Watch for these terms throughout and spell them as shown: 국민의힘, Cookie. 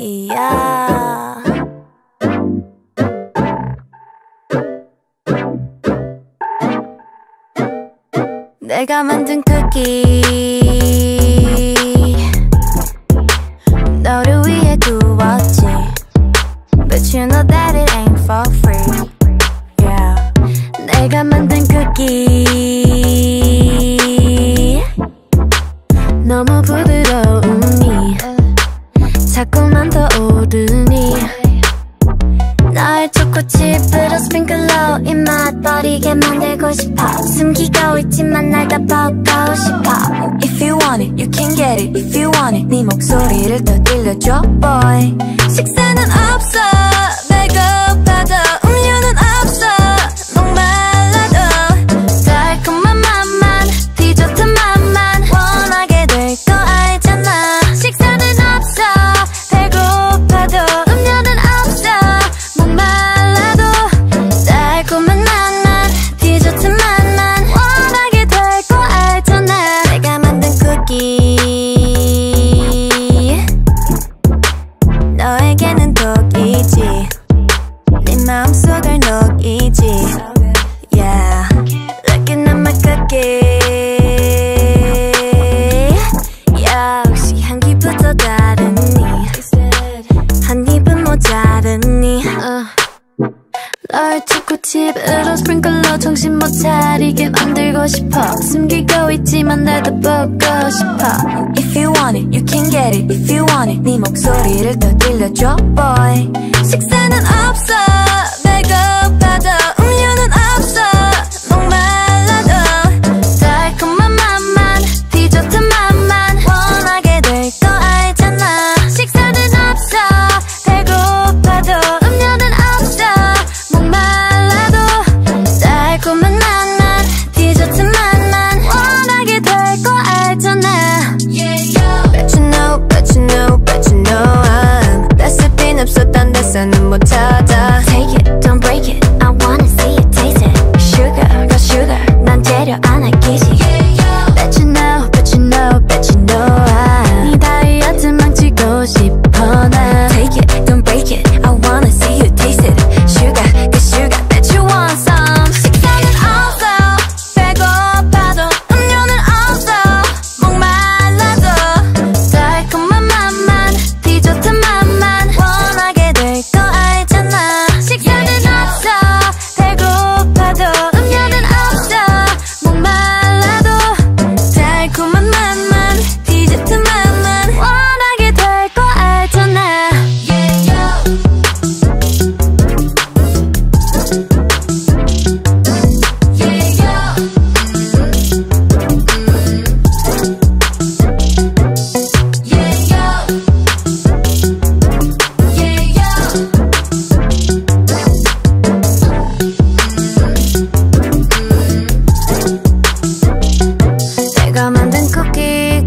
Yeah. 내가 만든 쿠키 너를 위해 구웠지 But you know that it ain't for free yeah. 내가 만든 쿠키 너무 부드러우니 자꾸만 더 오르니 널 초코칩으로 스프링클로 입맛버리게 만들고 싶어 숨기고 있지만 날 다 벗고 싶어 If you want it, you can get it If you want it, 네 목소리를 더 들려줘 boy 식사는 없어, 배고파도 음료는 없어 목말라도 달콤한 맛만, 디저트 맛만 원하게 될 거 알잖아 식사는 없어, 배고파도 음료는 없어 목말라도 달콤한 맛만, 디저트 맛만 원하게 될 거 알잖아 내가 만든 쿠키 너에게는 네 마음속을 녹이지 Yeah Looking at my cookie Yeah 혹시 향기부터 다르니 한 입은 모자르니 널 초코칩으로 스프링클로 정신 못 차리게 만들고 싶어 숨기고 있지만 날 더 보고 싶어 If you want it, you can get it If you want it, 네 목소리를 더 들려줘 boy 식사는 없어 배고파도 음료는 없어 목말라도 달콤한 맛만 디저트 맛만 원하게 될 거 알잖아 식사는 없어 배고파도 Take it, don't break it. I wanna see it, taste it. Sugar, got sugar. 난 재료 안 아끼지. Bet you know, bet you know, bet you know. 네 다이어트 망치고 싶어 난. Take it, don't break it. I wanna see you, taste it. Sugar, got sugar. Bet you want some. 식사는 없어, 배고파도 음료는 없어. 목말라도 달콤한 맛만, 디저트 맛만.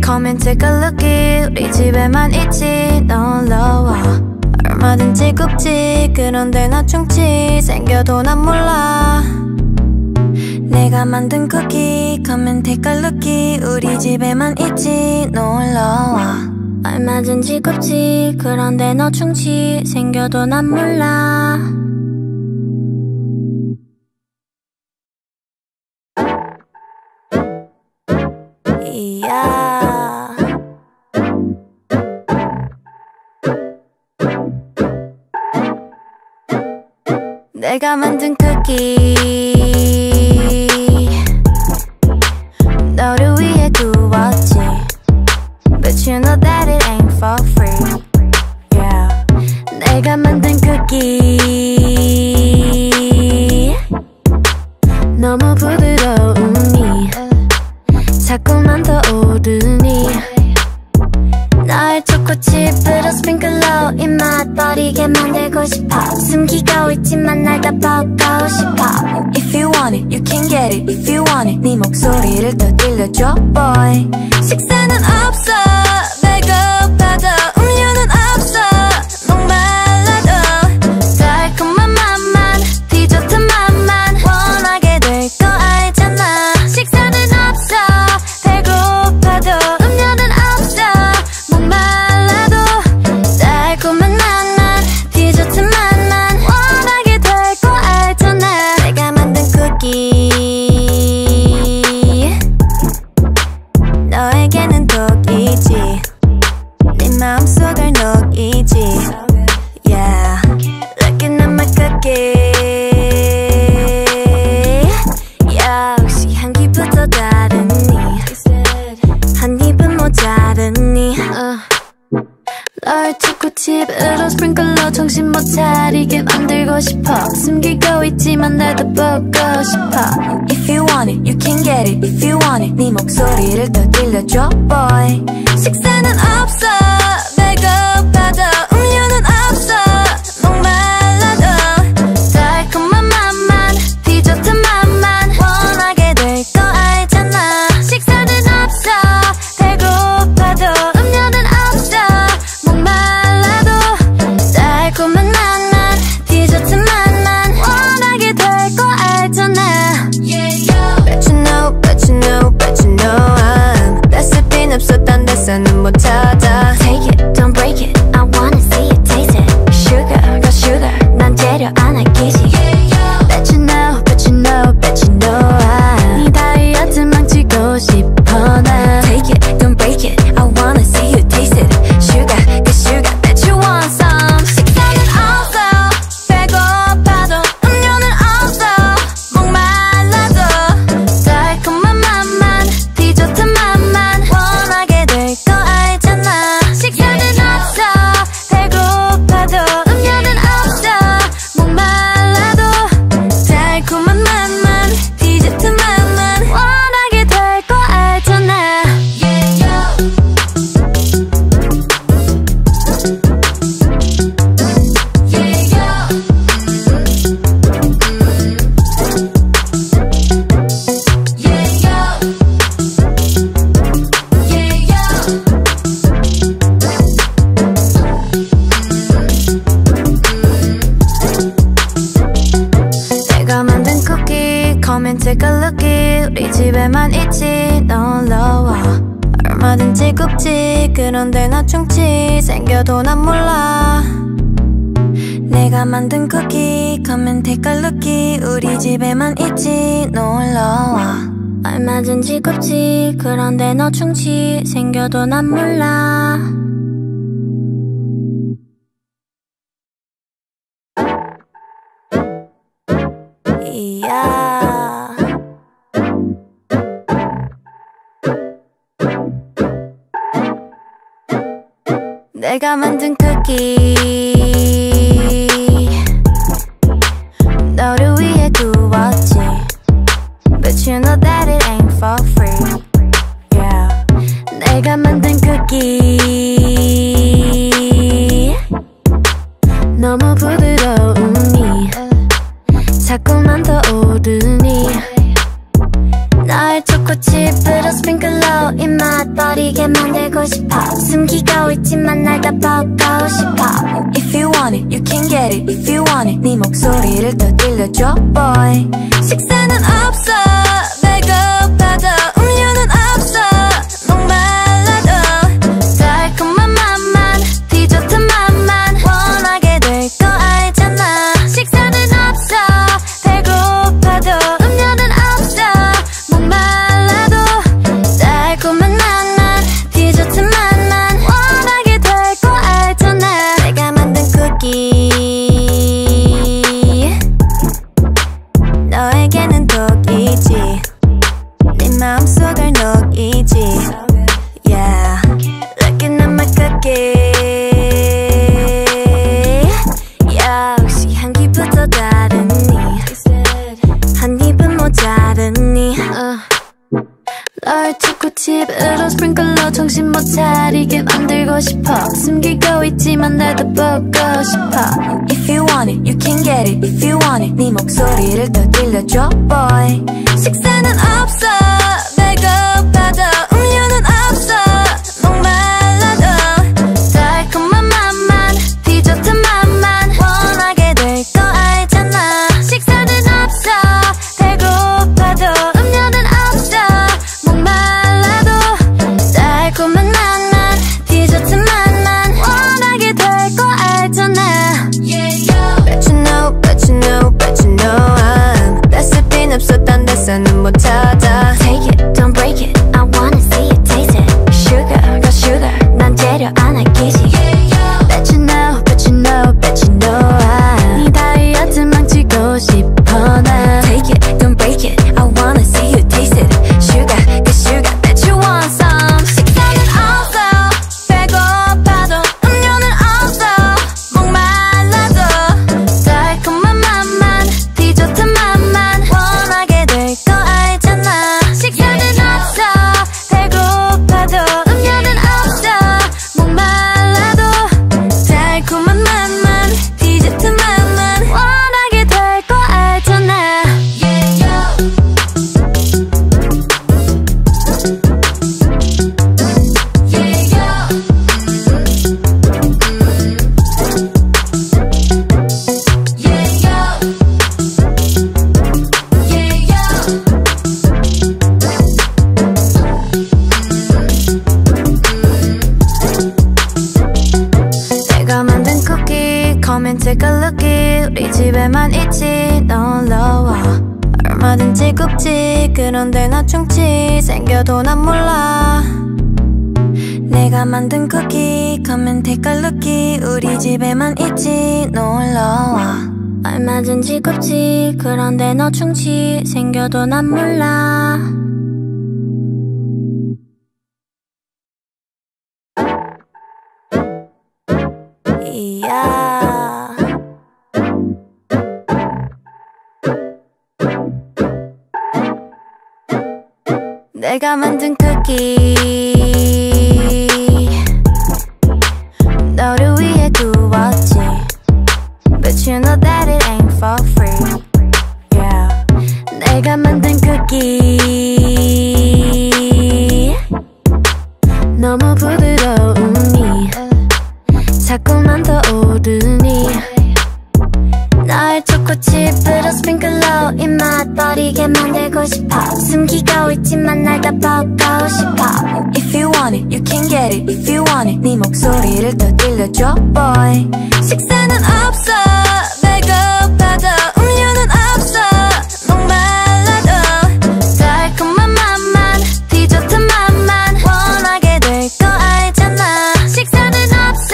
Come and take a lookie 우리 집에만 있지 너 올라와 얼마든지 굽지 그런데 나 충치 생겨도 난 몰라 내가 만든 쿠키 Come and take a lookie 우리 집에만 있지 너 올라와 얼마든지 굽지 그런데 너 충치 생겨도 난 몰라 Yeah. 내가 만든 쿠키 너를 위해 구웠지 But you know that it ain't for free yeah. 내가 만든 쿠키 너무 부드러우니 자꾸만 더 오르니 널 초코칩으로 스프링클로 입맛 버리게 만들고 싶어 숨기고 있지만 날 다 벗고 싶어 If you want it, you can get it If you want it, 네 목소리를 더 들려줘 boy 식사는 없어, 배고파도 음료는 없어 목말라도 달콤한 맛만, 디저트 맛만 원하게 될 거 알잖아 식사는 없어 배고파도 음료는 없어 목말라도 달콤한 나에게는 독이지 네 마음속을 녹이지 Yeah, looking at my cookie Yeah, 혹시 향기부터 다르니 한 입은 모자르니 널 찾고 집으로 스프링클로 정신 못 차리게 만들고 싶어 숨기고 있지만 나도 보고 싶어 If you want it, you can get it If you want it, 네 목소리를 더 들려줘 boy 식사는 없어 배고파도 음료는 없어 목말라도 달콤한 맛만 디저트 맛만 원하게 될 거 알잖아 식사는 없어 배고파도 Take it, don't break it. I wanna see it, taste it. Sugar, got sugar. 난 재료 안 아끼지. Bet you know, bet you know, bet you know. 네 다이어트 망치고 싶어 난. Take it, don't break it. I wanna see you, taste it. Sugar, got sugar. Bet you want some. 식사는 없어, 배고파도 음료는 없어, 목말라도 달콤한 맛만 디저트 맛만. Come and take a lookie 우리 집에만 있지 너 올라와 얼마든지 굽지 그런데 나 충치 생겨도 난 몰라 내가 만든 쿠키 Come and take a lookie 우리 집에만 있지 너 올라와 얼마든지 굽지 그런데 너 충치 생겨도 난 몰라 yeah. 내가 만든 쿠키 너를 위해 구웠지 But you know that it ain't for free yeah. 내가 만든 쿠키 너무 부드러우니 자꾸만 더 오르니 널 초코칩으로 스프링클로 입맛 버리게 만들고 싶어 숨기고 있지만 날 다 보고 싶어 If you want it, you can get it If you want it, 네 목소리를 더 들려줘 boy 식사는 없어 배고파도 음료는 없어 목말라도 달콤한 맛만 디저트 맛만 원하게 될 거 알잖아 식사는 없어 배고파도 너에게는 독이지 네 마음속을 녹이지 Yeah, looking at my cookie Yeah, 혹시 향기부터 다르니 한 입은 모자르니 널 찾고 집으로 스프링클로 정신 못 차리게 만들고 싶어 숨기고 있지만 나도 보고 싶어 If you want it, you can get it If you want it, 네 목소리를 더 들려줘 boy 식사는 없어 배고파도 음료는 없어 목말라도 달콤한 맛만 디저트 맛만 원하게 될 거 알잖아 식사는 없어 배고파도 Take it 우리 집에만 있지 놀러와 얼마든지 굽지 그런데 나 충치 생겨도 난 몰라 내가 만든 쿠키 Come and take a lookie 우리 집에만 있지 놀러와 얼마든지 굽지 그런데 너 충치 생겨도 난 몰라 Yeah. 내가 만든 쿠키 너를 위해 구웠지 But you know that it ain't for free yeah. 내가 만든 쿠키 너무 부드러우니 자꾸만 더 오르니 나의 초코칩으로 스프링클로 입맛 버리게 만들고 싶어 숨기고 있지만 날 다 벗고 싶어 If you want it, you can get it If you want it, 네 목소리를 더 들려줘 boy 식사는 없어 배고파도 음료는 없어 목말라도 달콤한 맛만 디저트 맛만 원하게 될 거 알잖아 식사는 없어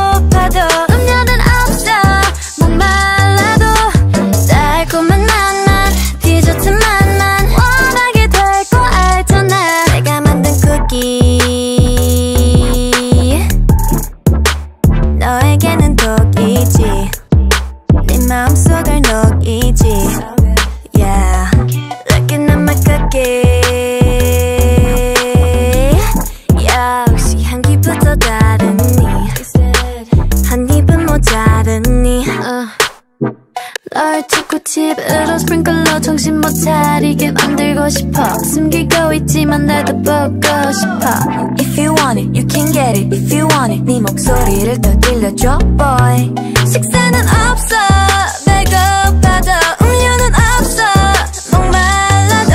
배고파도 음료는 없어 목말라도 달콤한 맛만 디저트 맛만 원하게 될 거 알잖아 내가 만든 쿠키 너에게는 독이지 내 마음속을 녹이지 Yeah Looking at my cookie Yeah 혹시 향기부터 다르니 한 입은 모자르니 널 초코칩으로 스프링클로 정신 못 차리게 만들고 싶어 숨기고 있지만 날 다 보고 싶어 If you want it, you can get it If you want it, 네 목소리를 더 들려줘 boy 식사는 없어 배고파도 음료는 없어 목말라도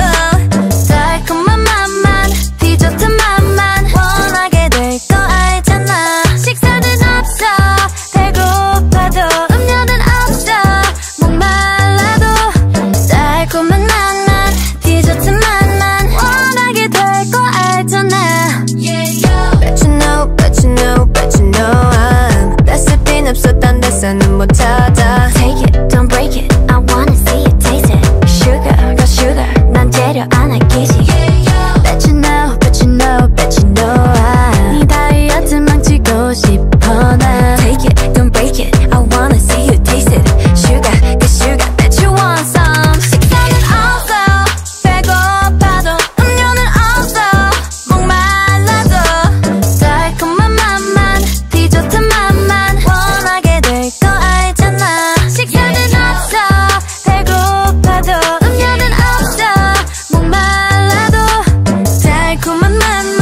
달콤한 맛만 디저트 맛만 원하게 될 거 알잖아 식사는 없어 배고파도 음료는 없어 목말라도 달콤한 맛만 디저트 맛만 원하게 될 거 알잖아 But you know, but you know, but you know I'm 레시피는 없어 딴 데서는 못 찾아 Take it, don't break it I wanna see it, taste it Sugar, got sugar 난 재료 안 아끼지 Bet you know, bet you know, bet you know I'm 네 다이어트 망치고 싶어 난 Take it, don't break it I wanna see you, taste it Sugar, got sugar Bet you want some 식사는 없어 배고파도 음료는 없어 목말라도 달콤한 맛만 디저트 맛만 원하게 될 거 알잖아 식사는 없어 배고파도 음료는 없어 목말라도 달콤한 맛만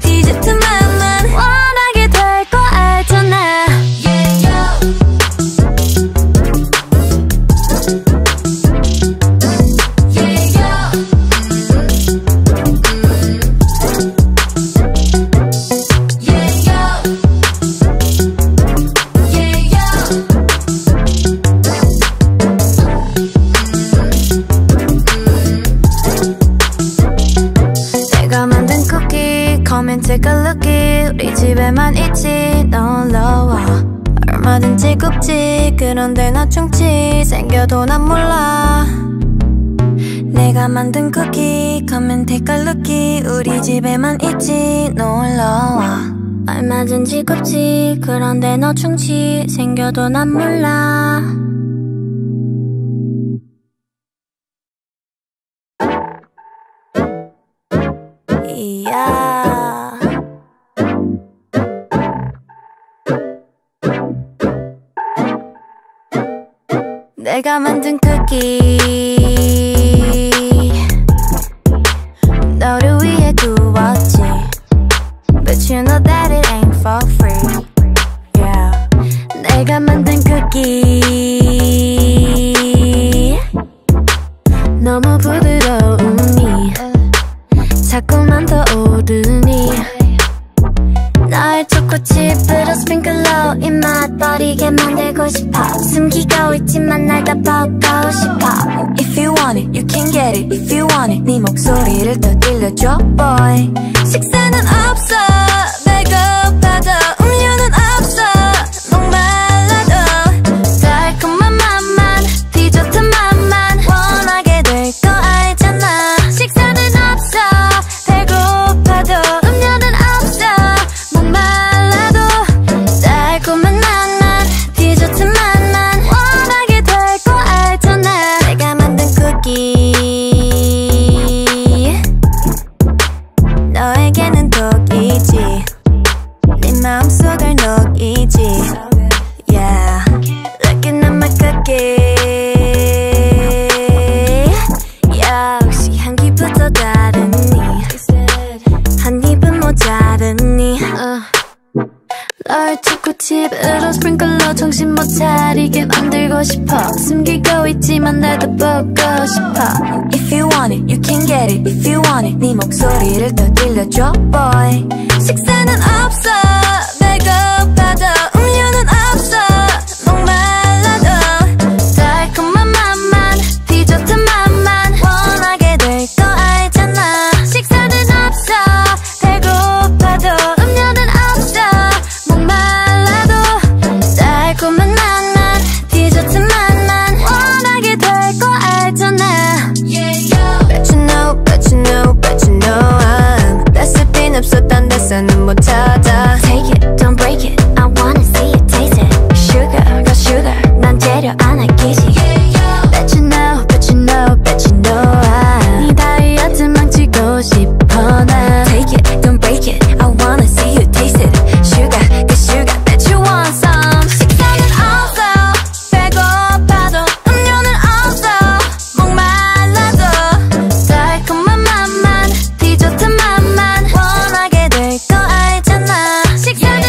디저트 맛만 원하게 될 거 알잖아 내가 만든 쿠키 Come and take a lookie 우리 집에만 있지 놀러와 얼마든지 굽지 그런데 나 충치 생겨도 난 몰라 내가 만든 쿠키 Come and take a lookie 우리 집에만 있지 놀러와 얼마든지 굽지 그런데 너 충치 생겨도 난 몰라 Yeah. 내가 만든 쿠키 너를 위해 구웠지 But you know that it ain't for free yeah. 내가 만든 쿠키 너무 부드러우니 자꾸만 더 오르니 나의 초코칩으로 스프링클로 입맛 버리게 만들고 하고 싶어. 숨기고 있지만 날 다 벗고 싶어. If you want it, you can get it. If you want it, 네 목소리를 더 들려줘, boy. 식사는 없어, 배고파도 음료는 없어, 목말라도 달콤한 맛만, 디저트 맛만 원하게 될 거 알잖아. 식사는 없어, 배고파도 음료는 없어, 목말라도 달콤한 맛만, 디저트 맛만 원하게 될 거 알잖아. 내가 만든 쿠키 너에게는 독이지, 네 마음속을 녹이지. Yeah, looking at my cookie. Yeah, 혹시 향기부터 다르니? 한 입은 모자르니? 널 찾고 집으로 스프링클로 정신 못 차리게 만들고 싶어. 숨기고 있지만 날 더 보고 싶어. If you want it, you can get it. If you want it, 네 목소리를 더 들려줘, boy. 식사는 없어, 배고파도 음료는 없어, 목말라도 달콤한 맛만, 디저트 맛만 원하게 될 거 알잖아. 식사는 없어, 배고파도 take it, don't break it. I wanna see it, taste it. Sugar, got sugar. 난 재료 안 아끼지. Bet you know, bet you know, bet you know. 네 다이어트 망치고 싶어 난. Take it, don't break it. I wanna see you, taste it. Sugar, got sugar. Bet you want some. 식사는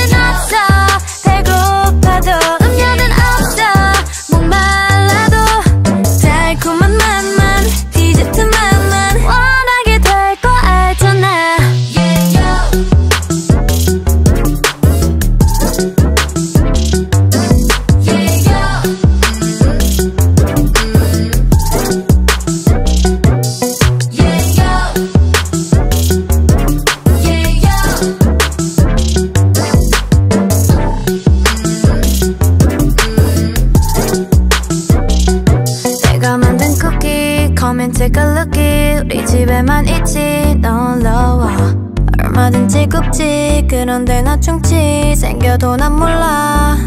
없어, 배고파도 음료는 없어, 목말라도 달콤한 맛만, 디저트 맛만 원하게 될 거 알잖아. 식사는 없어, 배고파도 음료는 없어, 목말라도 달콤한 맛만, 디저트 맛만 원하게 될 거 알잖아. 내가 만든 쿠키, come and take a lookie. 우리 집에만 있지, 넌 너와 얼마든지 굽지. 그런데 나 충치 생겨도 난 몰라.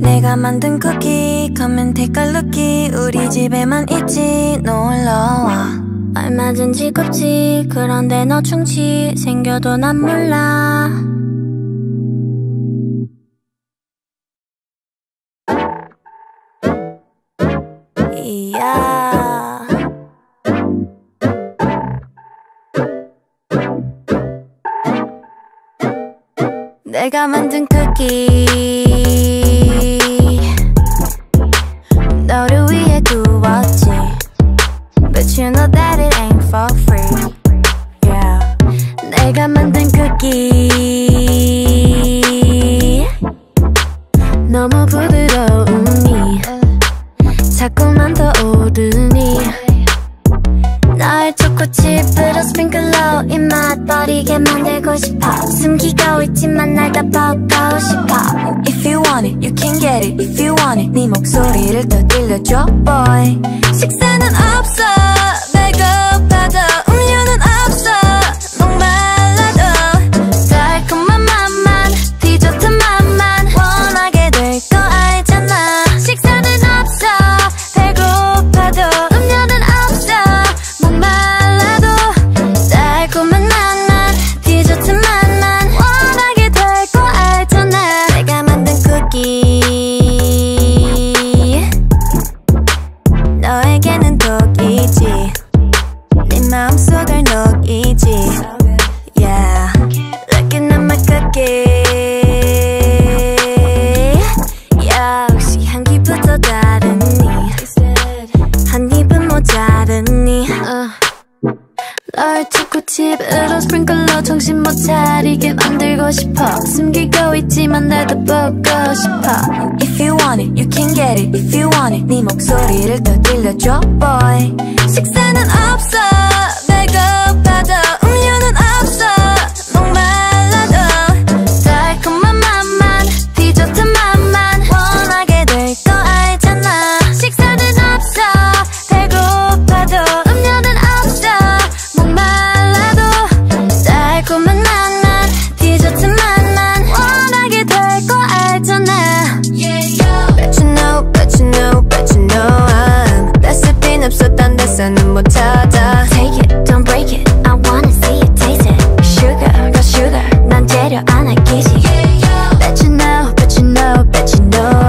내가 만든 쿠키, come and take a lookie. 우리 집에만 있지, 넌 너와 얼마든지 굽지. 그런데 너 충치 생겨도 난 몰라. Yeah. 내가 만든 쿠키 너를 위해 구웠지. But you know that it ain't for free. Yeah. 내가 만든 쿠키 너무 부드러우니 자꾸만 더 오르니. 널 초코칩으로 스프링클로 입맛 버리게 만들고 싶어. 숨기고 있지만 날 다 벗고 싶어. If you want it, you can get it. If you want it, 네 목소리를 더 들려줘, boy. 식사는 없어, 배고파도 음료는 없어, 목말라도 달콤한 맛만, 디저트 맛만 원하게 될 거 알잖아. 식사는 없어, 배고파도 음료는 없어, 목말라도 달콤한 맛만, 디저트 맛만 원하게 될 거 알잖아. 내가 만든 쿠키 너에게는 독이지, 정신 못 차리게 만들고 싶어. 숨기고 있지만 나도 보고 싶어. If you want it, you can get it. If you want it, 네 목소리를 더 들려줘, boy. 식사는 없어, 배고파도 음료는 없어. Take it, don't break it. I wanna see it, taste it. Sugar, got sugar. 난 재료 안 아끼지. Bet you know, bet you know, bet you know.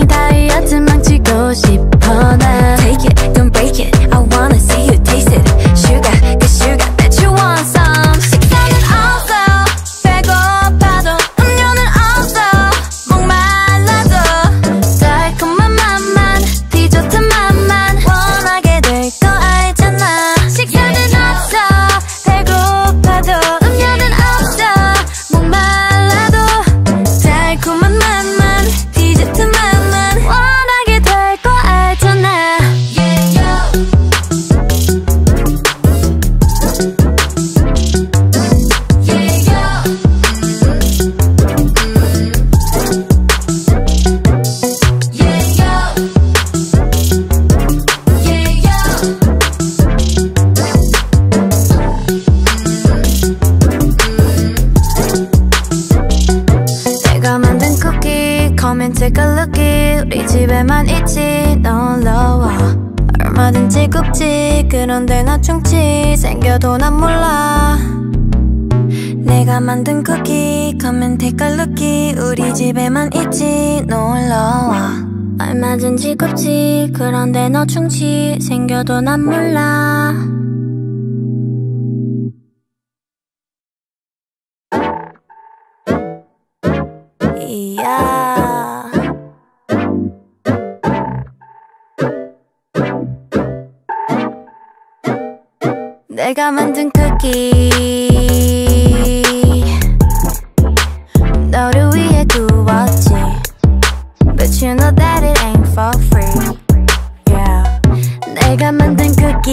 네 다이어트 망치고 싶어 나. Take it, don't break it. I wanna see you, taste it. Sugar, got sugar. Bet you want some. 식사는 없어, 배고파도 음료는 없어. 목말라도 달콤한 맛만, 디저트 맛만. Take a lookie, 우리 집에만 있지 넌 너와 얼마든지 굽지. 그런데 나 충치 생겨도 난 몰라. 내가 만든 쿠키, come and take a lookie. 우리 집에만 있지 넌 너와 얼마든지 굽지. 그런데 너 충치 생겨도 난 몰라. Yeah. 내가 만든 쿠키 너를 위해 구웠지. But you know that it ain't for free, yeah. 내가 만든 쿠키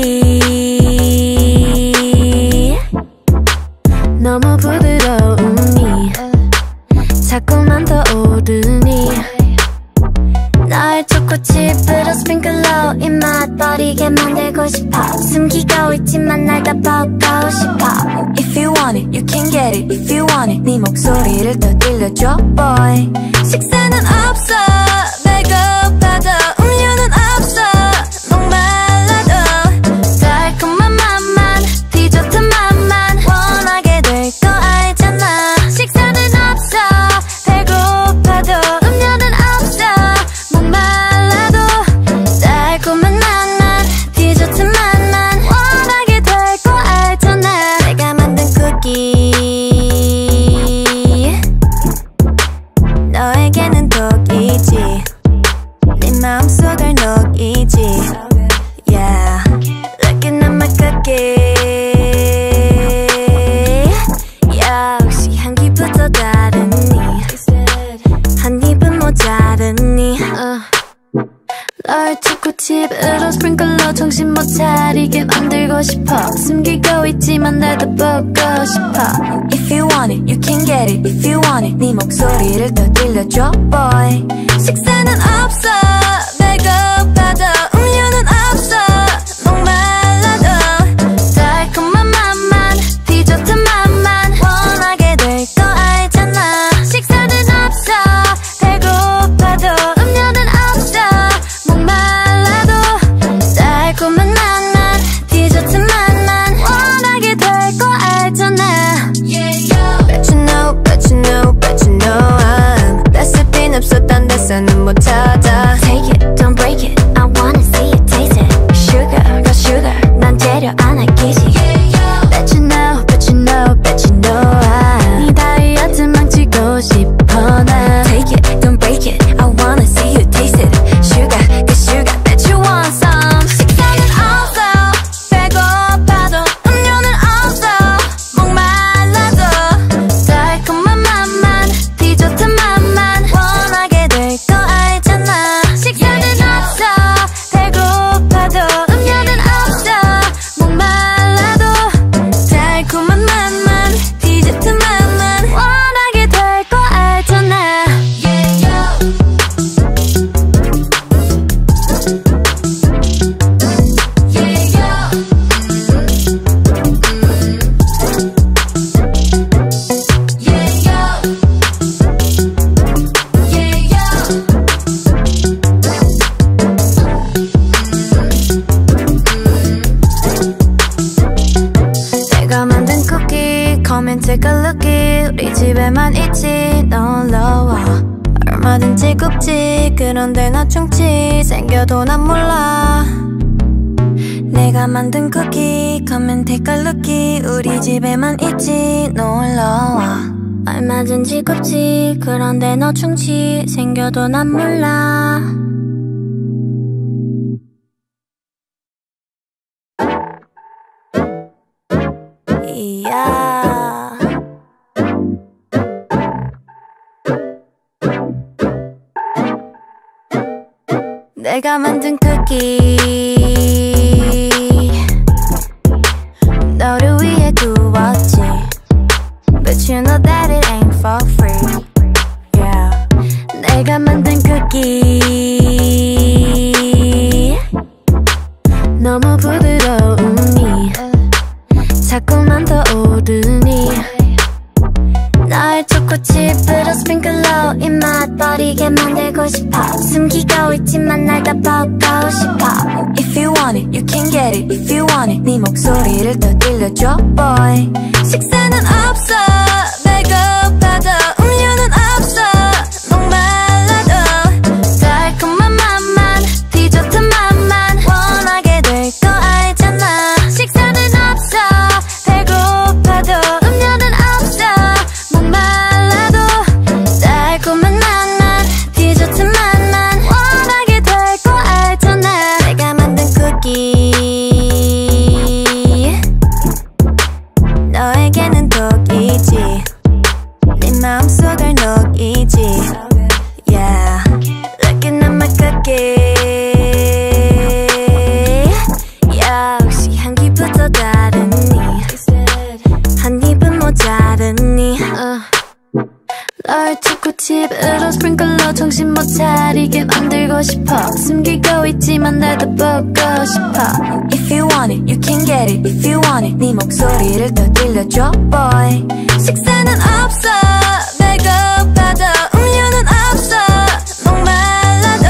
너무 부드러우니 자꾸만 더 오르니. 나의 초코칩으로 스프링클로 입맛버리게 만들고 싶어. 숨기고 있지만 날 다 보고 싶어. If you want it, you can get it. If you want it, 네 목소리를 더 들려줘, boy. 식사는 없어, 배고파도 음료는 없어. 목말라도 달콤한 맛만, 디저트 맛만 원하게 될 거 알잖아. 식사는 없어, 배고파도 집으로 스프링클로 정신 못 차리게 만들고 싶어. 숨기고 있지만 나도 보고 싶어. If you want it, you can get it. If you want it, 네 목소리를 더 들려줘, boy. 식사는 없어, 배고파도 음료는 없어. 목말라도 달콤한 맛만, 디저트 맛만 원하게 될 거 알잖아. 식사는 없어, 배고파도 없었던 데서는 못 찾아. Take it, don't break it. I wanna 우리 집에만 있지 놀러와 얼마든지 굽지. 그런데 나 충치 생겨도 난 몰라. 내가 만든 쿠키 come and take a lookie. 우리 집에만 있지 놀러와 얼마든지 굽지. 그런데 너 충치 생겨도 난 몰라. Yeah. 내가 만든 쿠키 너를 위해 구웠지. But you know that it ain't for free. Yeah. 내가 만든 쿠키 너무 부드러우니 자꾸만 더 오르니. 널 초코칩으로 스프링클로 입맛버리게 만들고 싶어. 숨기고 있지만 날 다 벗고 싶어. If you want it, you can get it. If you want it, 네 목소리를 더 들려줘, boy. 식사는 없어, 배고파도 음료는 없어, 목말라도 달콤한 맛만, 디저트 맛만 원하게 될 거 알잖아. 식사는 없어, 배고파도 음료는 없어, 목말라도 달콤한 맛만, 디저트 맛만 원하게 될 거 알잖아. 내가 만든 쿠키 너에게는 독이지. 네 마음속을 녹이지. Yeah. Looking at my cookie. Yeah. 혹시 향기부터 다르니? 한 입은 모자르니? 널 초코칩으로 스프링클로 정신 못 차리게 만들고 싶어. 숨기고 있지만 날 더 보고 싶어. If you want it, you can get it. If you want it, 네 목소리를 더 들려줘, boy. 식사는 없어, 배고파도 음료는 없어, 목말라도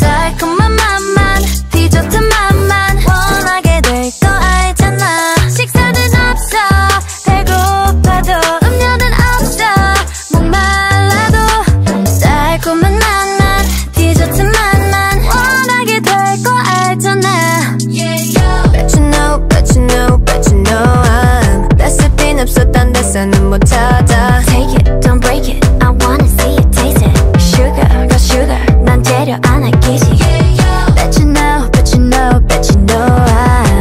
달콤한 맛만, 디저트 맛만 원하게 될 거 알잖아. 식사는 없어, 배고파도 take it, don't break it. I wanna see it, taste it. Sugar, got sugar. 난 재료 하나 끼지. Bet you know, bet you know, bet you know.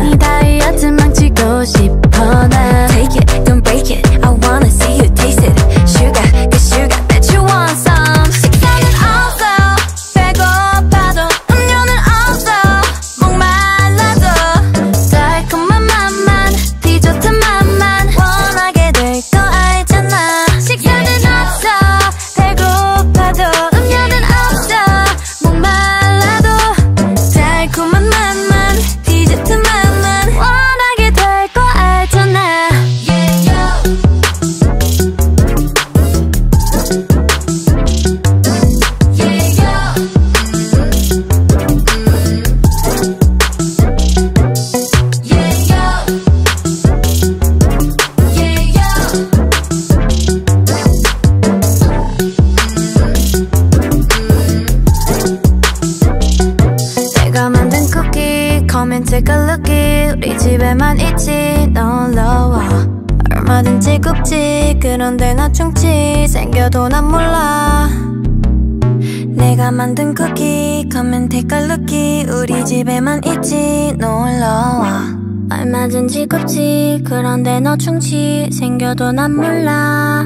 네 다이어트 망치고 싶어 난. Take it, don't break it. I wanna see you, taste it. Sugar, got sugar. Bet you want some. 식사는 없어, 배고파도 음료는 없어, 목말라도 달콤한 맛만, 디저트 맛만 원하게 될 거 알잖아. 식사는 없어, 배고파도 음료는 없어, 목말라도 달콤한 맛만, 디저트 맛만 원하게 될 거 알잖아. 내가 만든 쿠키, come and take a lookie. 우리 집에만 있지, 놀러와 얼마든지 굽지. 그런데 나 충치 생겨도 난 몰라. 내가 만든 쿠키, come and take a lookie. 우리 집에만 있지, 놀러와 얼마든지 굽지. 그런데 너 충치 생겨도 난 몰라.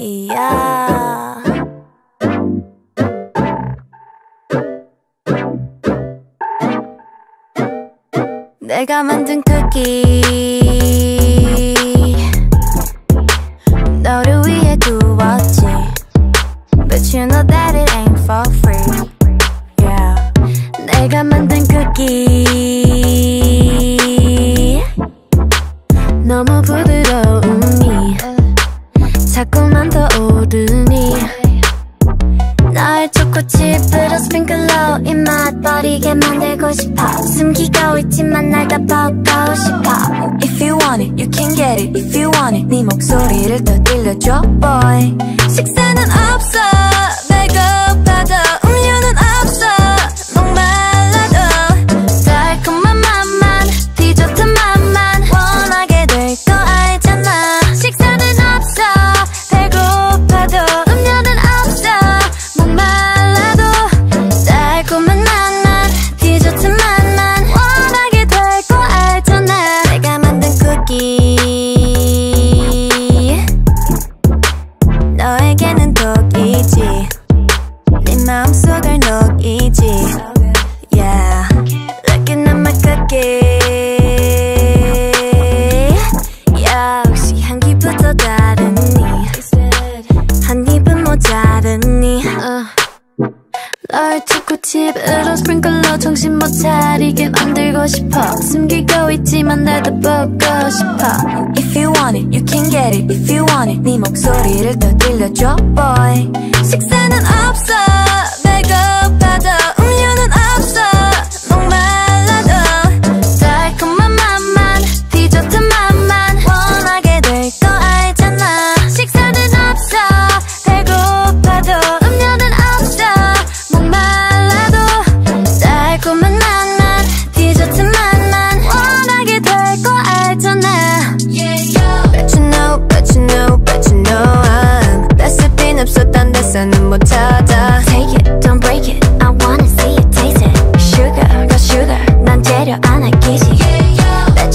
Yeah. 내가 만든 쿠키 너를 위해 구웠지. But you know that it ain't for free. Yeah. 내가 만든 쿠키 너무 부드러우니 자꾸만 더 오르니. 널 초코칩으로 스프링클로 입맛 버리게 만들고 싶어. 숨기고 하고 있지만 날 다 바꿔 싶어. If you want it, you can get it. If you want it, 네 목소리를 더 들려줘, boy. 식사는 없어, 배고파도 음료는 없어. 목말라도 달콤한 맛만, 디저트 맛만 원하게 될 거 알잖아. 식사는 없어, 배고파도 음료는 없어. 목말라도 달콤한 맛만, 디저트 맛만 원하게 될 거 알잖아. 내가 만든 쿠키 너에게는 독이지. 네 마음속을 녹이지. Yeah, looking at my cookie. Yeah, 혹시 향기부터 다르니? 한 입은 모자르니? 널 찍고 집으로 스프링클로 정신 못 차리게 만들고 싶어. 숨기고 있지만 날 더 보고 싶어. If you want it, you can get it. If you want it, 네 목소리를 더 들려줘, boy. 식사는 없어, 배고파도 음료는 없어. 목말라도 달콤한 맛만, 디저트 맛만 원하게 될 거 알잖아. 식사는 없어, 배고파도 음료는 없어. 목말라도 달콤한 맛만, 디저트 맛만 원하게 될 거 알잖아. But you know, but you know, but you know I'm 뺏을 빈 없어, 딴 데서는 못 찾아. Take it, don't break it, I wanna see it, taste it. Sugar, got sugar, 난 재료 안 아끼지. Bet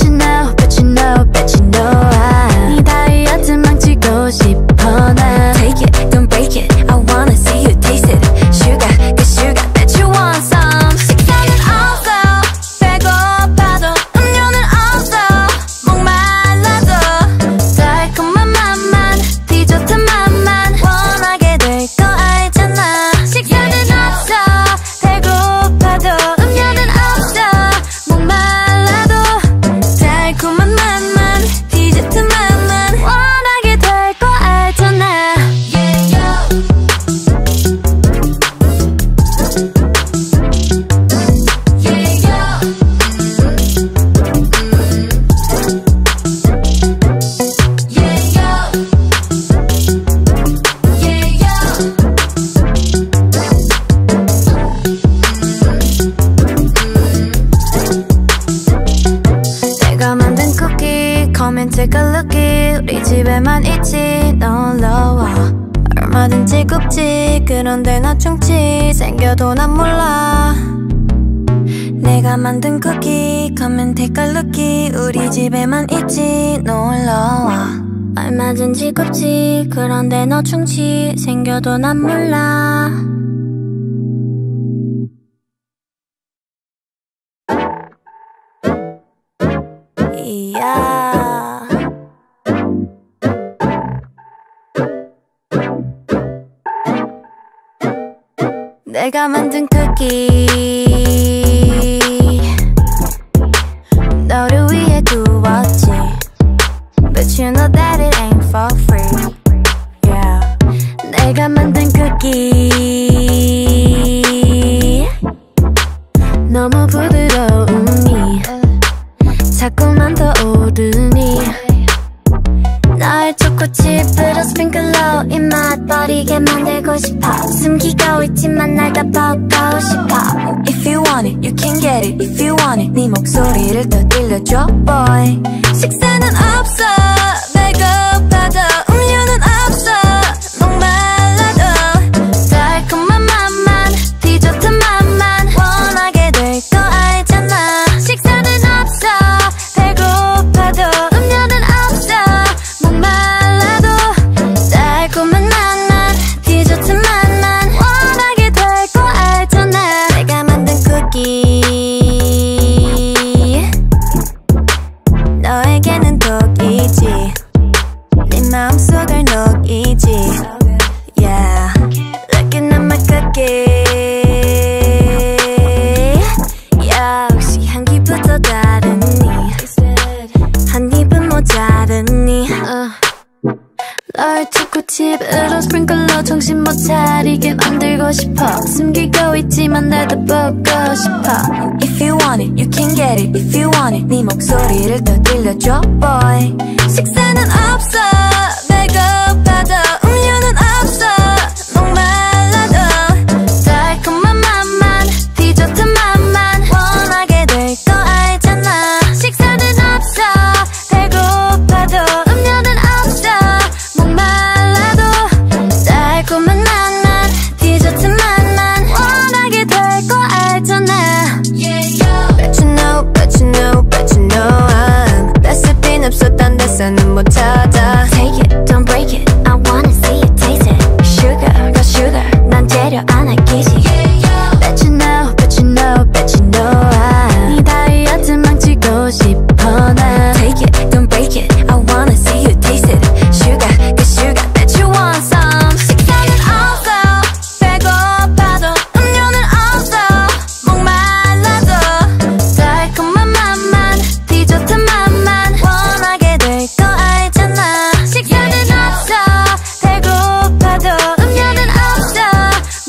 you know, bet you know, bet you know I 네 다이어트 망치고 싶어 난. Take it, don't break it, I wanna see you, taste it. Sugar, got sugar, bet you want some. 식사는 없어, 배고파도 음료는 없어. 목말라도 달콤한 맛만, 디저트 맛만 원하게 될 거 알잖아. 식사는 없어, 배고파도 음료는 없어. 목말라도 달콤한 맛만, 디저트 맛만 원하게 될 거 알잖아. 내가 만든 쿠키, come and take a lookie. 우리 집에만 있지, 너 올라와. 얼마든지 굽지, 그런데 나 충치 생겨도 난 몰라. 내가 만든 쿠키, come and take a lookie. 우리 집에만 있지, 너 올라와. 얼마든지 굽지, 그런데 너 충치 생겨도 난 몰라. Yeah. 내가 만든 쿠키 너를 위해 구웠지. But you know that it ain't for free. Yeah. 내가 만든 쿠키 너무 부드러우니 자꾸만 더 오르니. 널 초코칩으로 스프링클로 입맛 버리게 만들고 싶어. 숨기고 있지만 날 다 벗고 싶어. If you want it, you can get it. If you want it, 네 목소리를 더 들려줘, boy. 식사는 없어, 배고파도 음료는 없어. 목말라도 달콤한 맛만, 디저트 맛만 원하게 될 거 알잖아. 식사는 없어, 배고파도 음료는 없어. 목말라도 달콤한 맛만, 디저트 맛만 원하게 될 거 알잖아. 내가 만든 쿠키 너에게는 독이지. 흐리게 만들고 싶어. 숨기고 있지만 나도 보고 싶어. If you want it, you can get it. If you want it, 네 목소리를 더 들려줘, boy. 식사는 없어, 배고파도 음료는 없어, 목말라도 달콤한 맛만, 디저트 맛만 원하게 될 거 알잖아. 식사는 없어, 배고파도 음료는 없어, 목말라도 달콤한 맛만, 디저트 맛만 원하게 될 거 알잖아. But you know, but you know, but you know I'm 뺏을 빈 없어, 딴 데서는 못 찾아. Take it, don't break it, I wanna see it, taste it. Sugar, got sugar, 난 재료 안 아끼지. Bet you know, bet you know, bet you know I'm 네 다이어트 망치고 싶어 난. Take it, don't break it, I wanna see you, taste it. Sugar, got sugar, bet you want some. 식사는 없어, 배고파도 음료는 없어, 목말라도 달콤한 맛만, 디저트 맛만 원하게 될 거 알잖아. 식사는 없어, 배고파도 음료는 없어,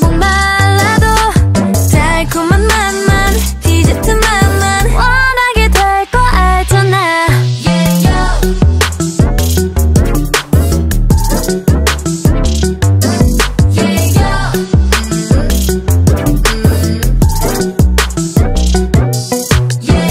목말라도 달콤한 맛만, 디저트 맛만 원하게 될 거 알잖아.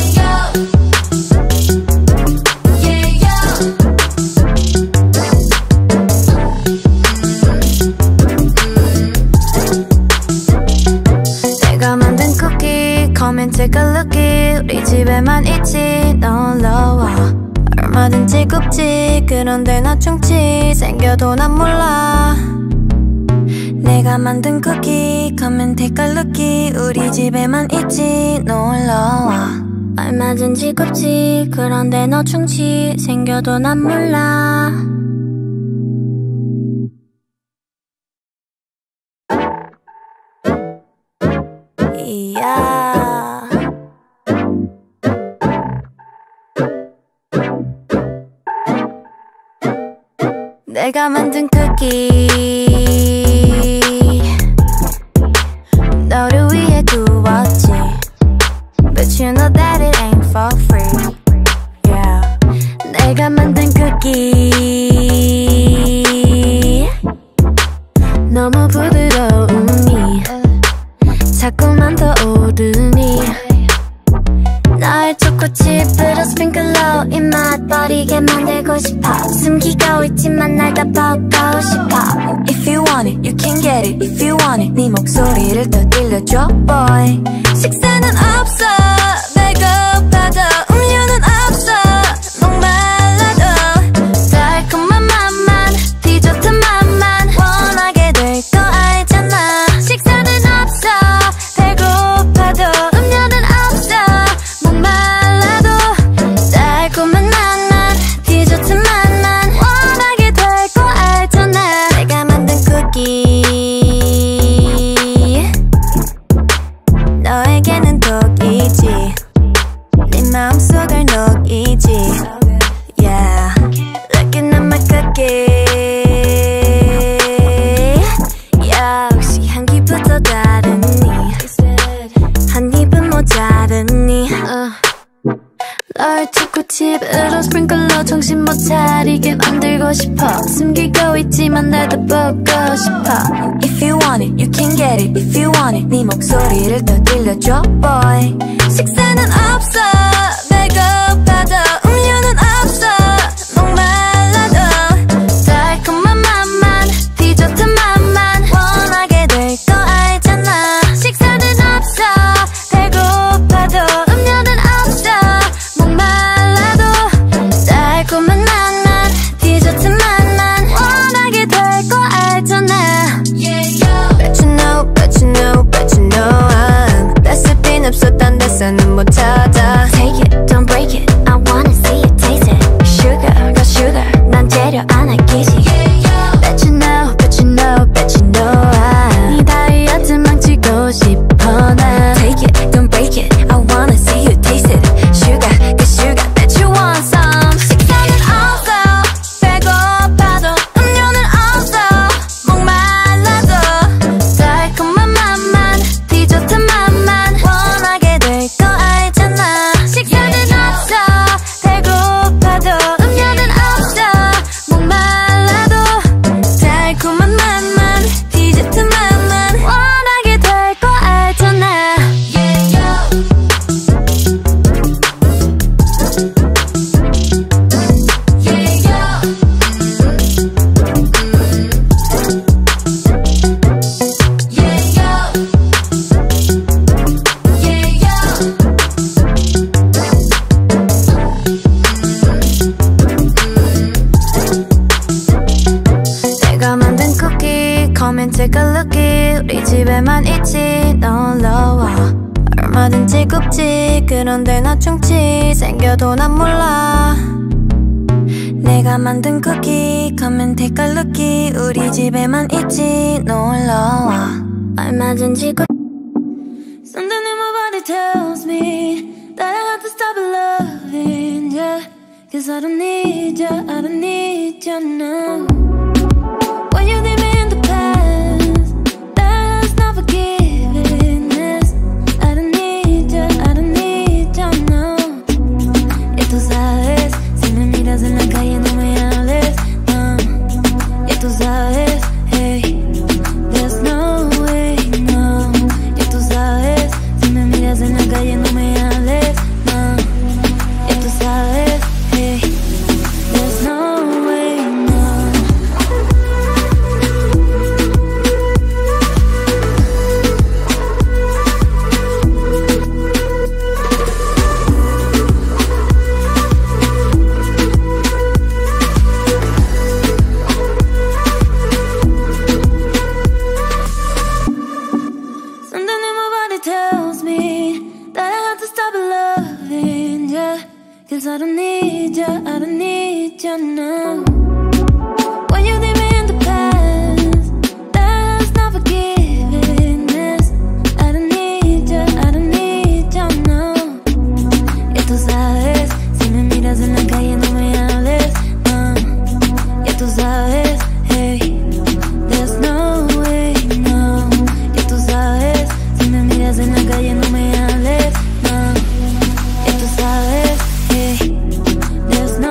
내가 만든 쿠키, come and take a lookie. 우리 집에만 있지, 너 올라와. 얼마든지 굽지, 그런데 나 충치 생겨도 난 몰라. 내가 만든 쿠키, come and take a lookie. 우리 집에만 있지, 너 올라와. 얼마든지 굽지, 그런데 너 충치 생겨도 난 몰라. Yeah. 내가 만든 쿠키, 너를 위해 구웠지. But you know that it ain't for free. Yeah. 내가 만든 쿠키, 너무 부드러움이 자꾸만 더 오르니. 널 초코칩으로 스프링클로 입맛 버리게 만들고 싶어. 숨기고 있지만 날 다 보고 싶어. If you want it, you can get it. If you want it, 네 목소리를 더 들려줘, boy. 식사는 없어, 배고파도 음료는 없어, 목말라도 달콤한 맛만, 디저트 맛만 원하게 될 거 알잖아. 식사는 없어, 배고파도 음료는 없어, 목말라도 달콤한 맛만, 디저트 맛만 원하게 될 거 알잖아. 내가 만든 쿠키, 너에게는 독이지, 네 마음속을 녹이지. Yeah, looking at my cookie. Yeah, 혹시 향기부터 다르니? 한 입은 모자르니? 널 초코칩으로 스프링클로 정신 못 차리게 만들고 싶어. 숨기고 있지만 나도 보고 싶어. If you want it, you can get it. If you want it, 네 목소리를 더 들려줘, boy. 식사는 없어, 배고파도 음료는 없어, 목말라도 달콤한 맛만, 디저트 맛만 원하게 될 거 알잖아. 식사는 없어, 배고파도 음료는 없어, 목말라도 달콤한 맛만, 디저트 맛만 원하게 될 거 알잖아. But you know, but you know, but you know I'm 뺏을 빈 없어, 딴 데서는 못 찾아. Take it, 집에만 있지 널러와 얼마든지 굽지. 그런데 나 충치 생겨도 난 몰라. 내가 만든 쿠키 come and take a lookie. 우리 집에만 있지 놀러와 얼마든지 굽지. Something in my body tells me that I have to stop loving ya, cause I don't need ya, I don't need ya now. What you did me in the past, that's not forgiveness. I don't need ya, I don't need ya now. Y tú sabes, si me miras en la calle no me hables, no. Y tú sabes, hey, there's no way, no. Y tú sabes, si me miras en la calle no me hables, no. Y tú sabes, hey, there's no way, no. Something in my body tells me that I have to stop loving ya, cause I don't need ya, I don't need ya now. What you did me in the past, that's not forgiveness. I don't need ya, I don't need ya now. Y tú sabes, si me miras en la calle no me hables, no. Y tú sabes, hey, there's no way, no. Y tú sabes, si me miras en la calle no me hables, no. Y tú sabes, hey, there's no way, no.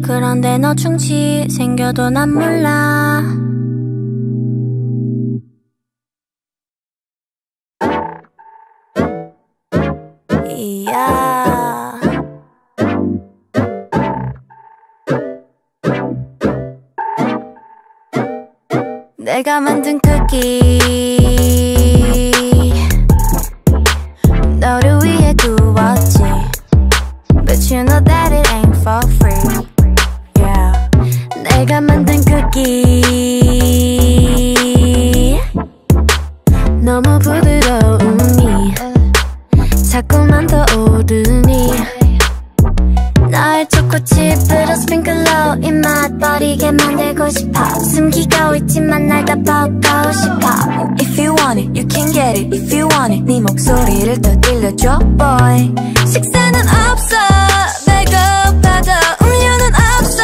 그런데 너 충치 생겨도 난 몰라. Yeah. 내가 만든 쿠키 너를 위해 구웠지. But you know that it ain't for free. 내가 만든 쿠키 너무 부드러우니 자꾸만 더 오르니 나의 초코칩으로 스프링클로 입맛 버리게 만들고 싶어. 숨기고 있지만 날 다 벗고 싶어. If you want it, you can get it. If you want it, 네 목소리를 더 들려줘, boy. 식사는 없어, 배고파도 음료는 없어.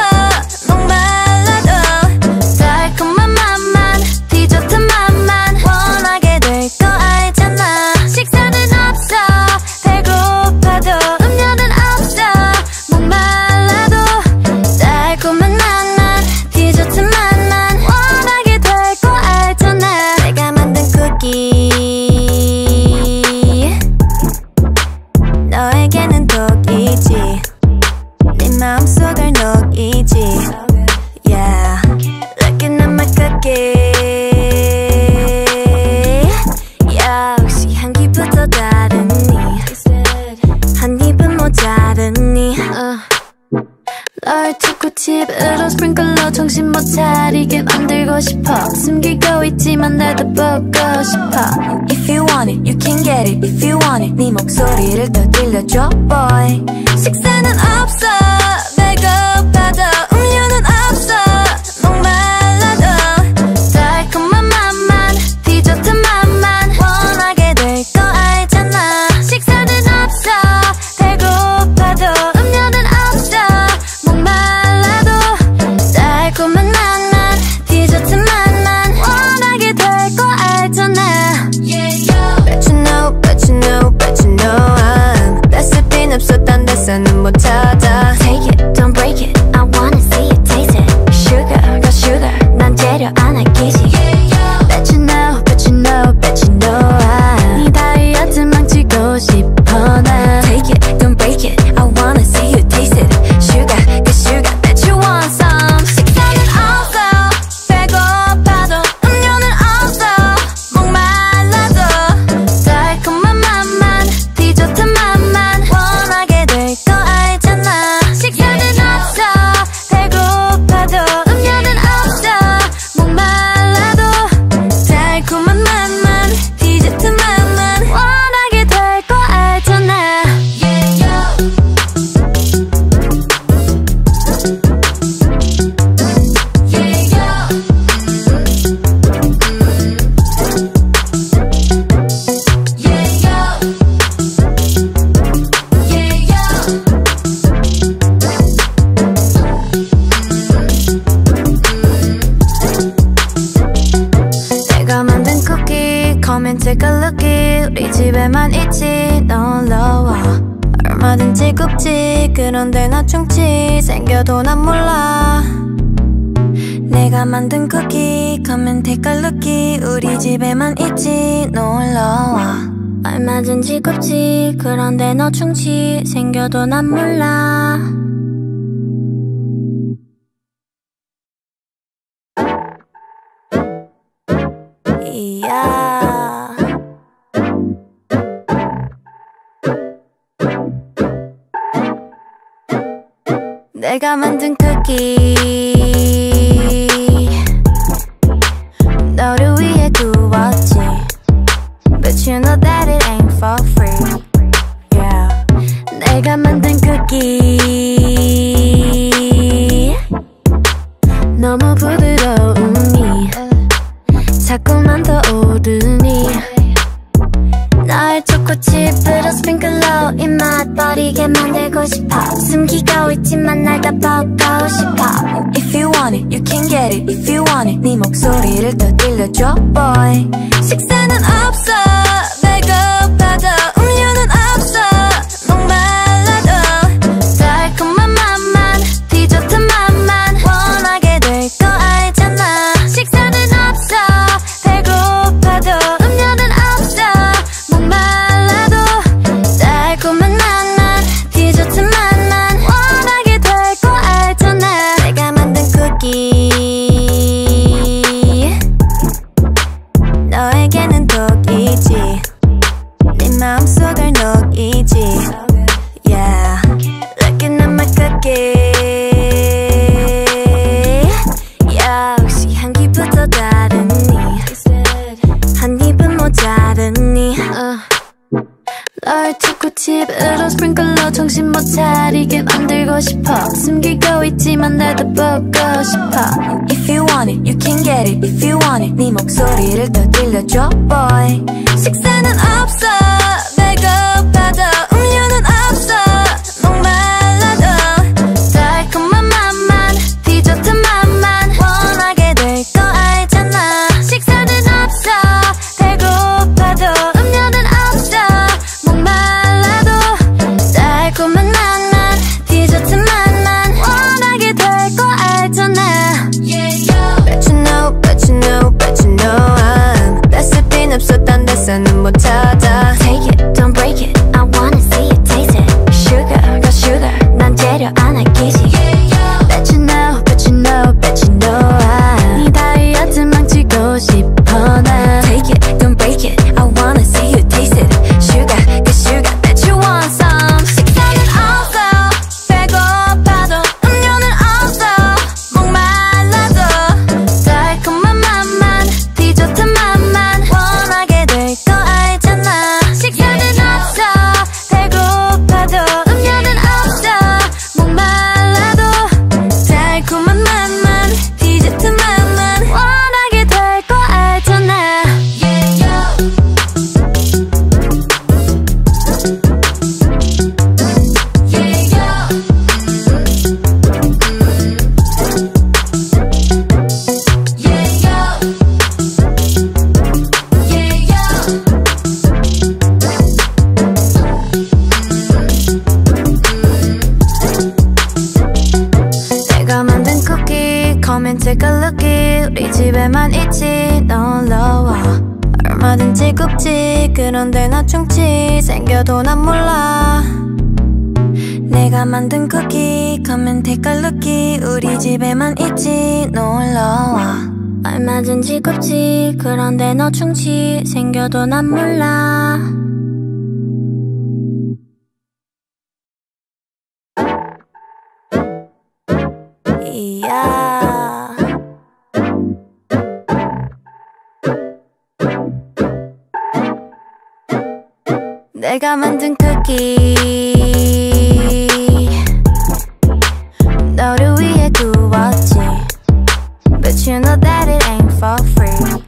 집으로 스프링클로 정신 못 차리게 만들고 싶어. 숨기고 있지만 날 다 보고 싶어. If you want it, you can get it. If you want it, 네 목소리를 더 들려줘, boy. 식사는 없어, 배고파도 음료는 없어. 목말라도 달콤한 맛만 디저트 맛만 원하게 될 거 알잖아. 식사는 없어, 배고파도 But you know I'm recipe 없었던 데서는 못 찾아. Take a lookie, 우리 집에만 있지 넌 너와 얼마든지 굽지. 그런데 나 충치 생겨도 난 몰라. 내가 만든 쿠키, come and take a lookie. 우리 집에만 있지 놀러와 얼마든지 굽지. 그런데 너 충치 생겨도 난 몰라. Yeah. 내가 만든 쿠키 너를 위해 구웠지. But you know that it ain't for free. Yeah. 내가 만든 쿠키 너무 부드러우니 자꾸만 더 오르니. 나의 초코칩으로 스프링클로 이 맛 버리게 만들고 싶어. 숨기고 있지만 날 다 보고 싶어. If you want it, you can get it. If you want it, 네 목소리를 더 들려줘, boy. 식사는 없어, 배고파도 음료는 없어, 목말라도 달콤한 맛만, 디저트 맛만 원하게 될 거 알잖아. 식사는 없어, 배고파도 음료는 없어, 목말라도 달콤한 맛만, 디저트 맛만 원하게 될 거 알잖아. 내가 만든 쿠키 너에게는 독이지. 네 마음속을 녹이지. Yeah. Looking at my cookie. Yeah. 혹시 향기부터 다르니? 한 입은 모자르니? 널 초코칩으로 스프링클로 정신 못 차리게 만들고 싶어. 숨기고 있지만 날 다 보고 싶어. If you want it, you can get it. If you want it, 네 목소리를 더 들려줘, boy. 식사는 없어, 배고파도 음료는 없어, 목말라도 달콤한 맛만, 디저트 맛만 원하게 될 거 알잖아. 식사는 없어, 배고파도 take it, don't break it. I wanna see it, taste it. Sugar, got sugar. 난 재료 안 아끼지. Bet you know, bet you know, bet you know. 네 다이어트 망치고 싶어 나. Take it, don't break it. I wanna see you, taste it. Sugar, got sugar. Bet you want some. 식사는 없어, 배고파도 음료는 없어, 목말라도 달콤한 맛만, 디저트 맛만 원하게 될 거 알잖아. 식사는 없어, 배고파도 음료는 없어, 목말라도 달콤한 맛만, 디저트 맛만 원하게 될 거 알잖아. 내가 만든 쿠키, come and take a lookie. 우리 집에만 있지 넌 너와 얼마든지 굽지. 그런데 나 충치 생겨도 난 몰라. 내가 만든 쿠키, come and take a lookie. 우리 집에만 있지 놀러와 얼마든지 굽지. 그런데 너 충치 생겨도 난 몰라. Yeah. 내가 만든 쿠키 너를 위해 구웠지. But you know that it ain't for free.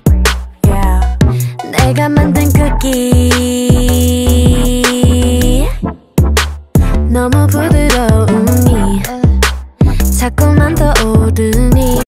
Yeah. 내가 만든 쿠키 너무 부드러우니 자꾸만 더 오르니.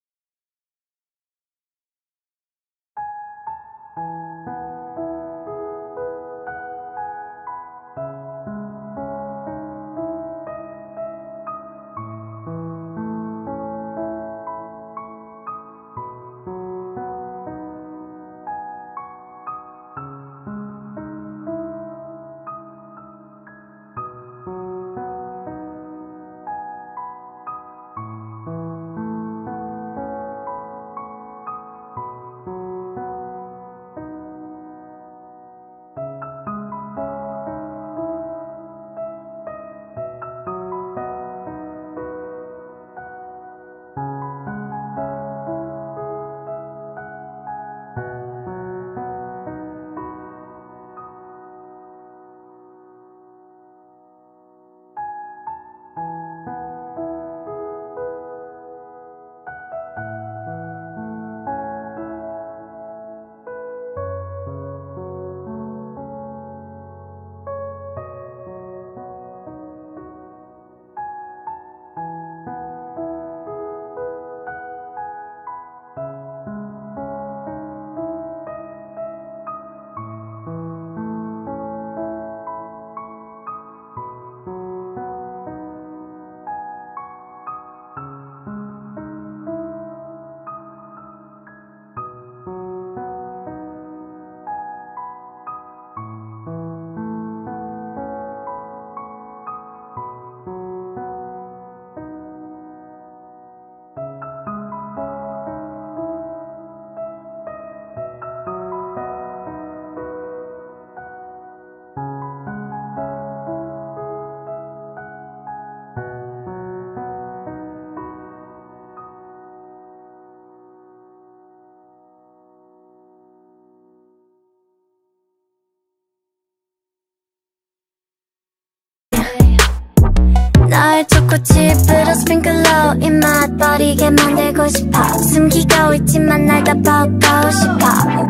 날 초코칩 으로 스프링클 로우 입맛 버리게 만들고 싶어. 숨기고 있지만 날 다 벗고 싶어.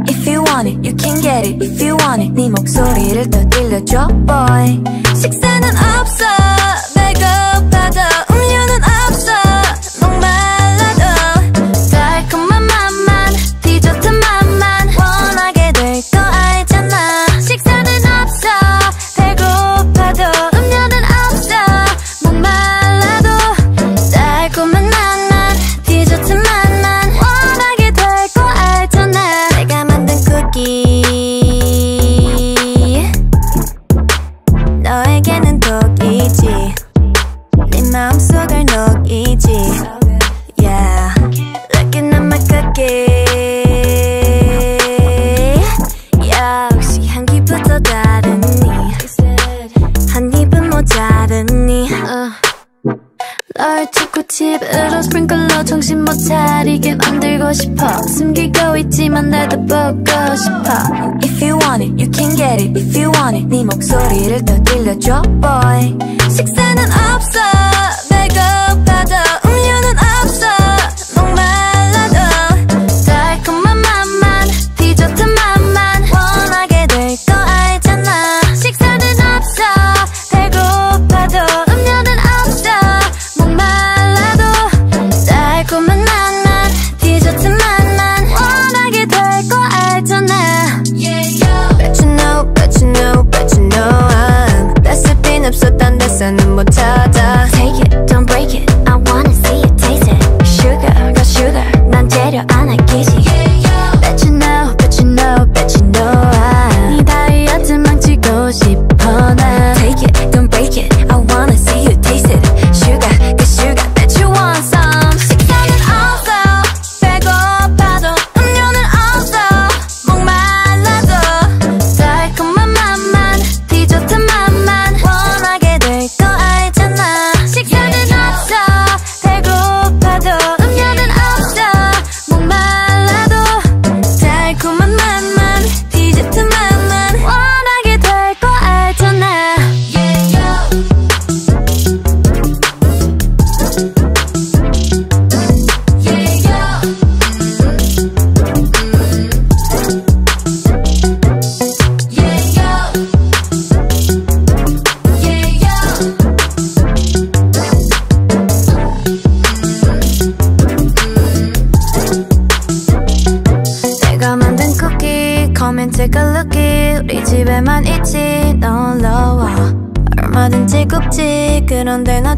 If you want it, you can get it. If you want it, 네 목소리를 더 들려줘, boy. 식사는 없어, 배고파도 음료는 없어, 목말라도 달콤한 맛만, 디저트 맛만 원하게 될 거 알잖아. 식사는 없어, 배고파도 음료는 없어, 목말라도 달콤한 맛만, 디저트 맛만 원하게 될 거 알잖아. 내가 만든 쿠키 너에게는 독이지, 네 마음속을 녹이지. Yeah, looking at my cookie. Yeah, 혹시 향기부터 다르니? 한 입은 모자르니? 널 초코칩으로 스프링클로 정신 못 차리게 만들고 싶어. 숨기고 있지만 날 다 보고 싶어. If you want it, you can get it. If you want it, 네 목소리를 더 들려줘, boy. 식사는 없어, 배고파도 음료는 없어, 목말라도 달콤한 맛만, 디저트 맛만 원하게 될 거 알잖아. 식사는 없어, 배고파도 take it, don't break it. I wanna see it, taste it. Sugar, got sugar. 난 재료 안 아끼지. Bet you know, bet you know, bet you know. 네 다이어트 망치고 싶어 난. Take it, don't break it. I wanna see you, taste it. Sugar, got sugar. Bet you want some. 식사는 없어, 배고파도 음료는 없어, 목말라도 달콤한 맛만, 디저트 맛만 원하게 될 거 알잖아. 식사는 없어, 배고파도 음료는 없어, 목말라도 달콤한 맛만, 디저트 맛만 원하게 될 거 알잖아. 내가 만든 쿠키, come and take a lookie. 우리 집에만 있지, 너 올라와. 얼마든지 굽지, 그런데 나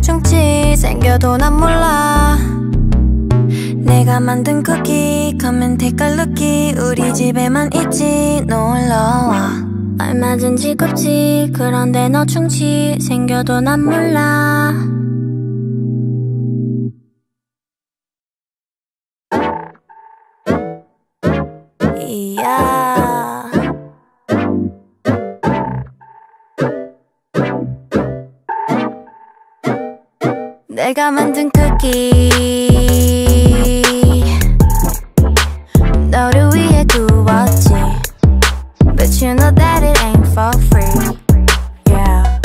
충치 생겨도 난 몰라. 내가 만든 쿠키, come and take a lookie. 우리 집에만 있지, 너 올라와. 얼마든지 굽지, 그런데 너 충치 생겨도 난 몰라. Yeah. 내가 만든 쿠키 너를 위해 구웠지. But you know that it ain't for free. Yeah.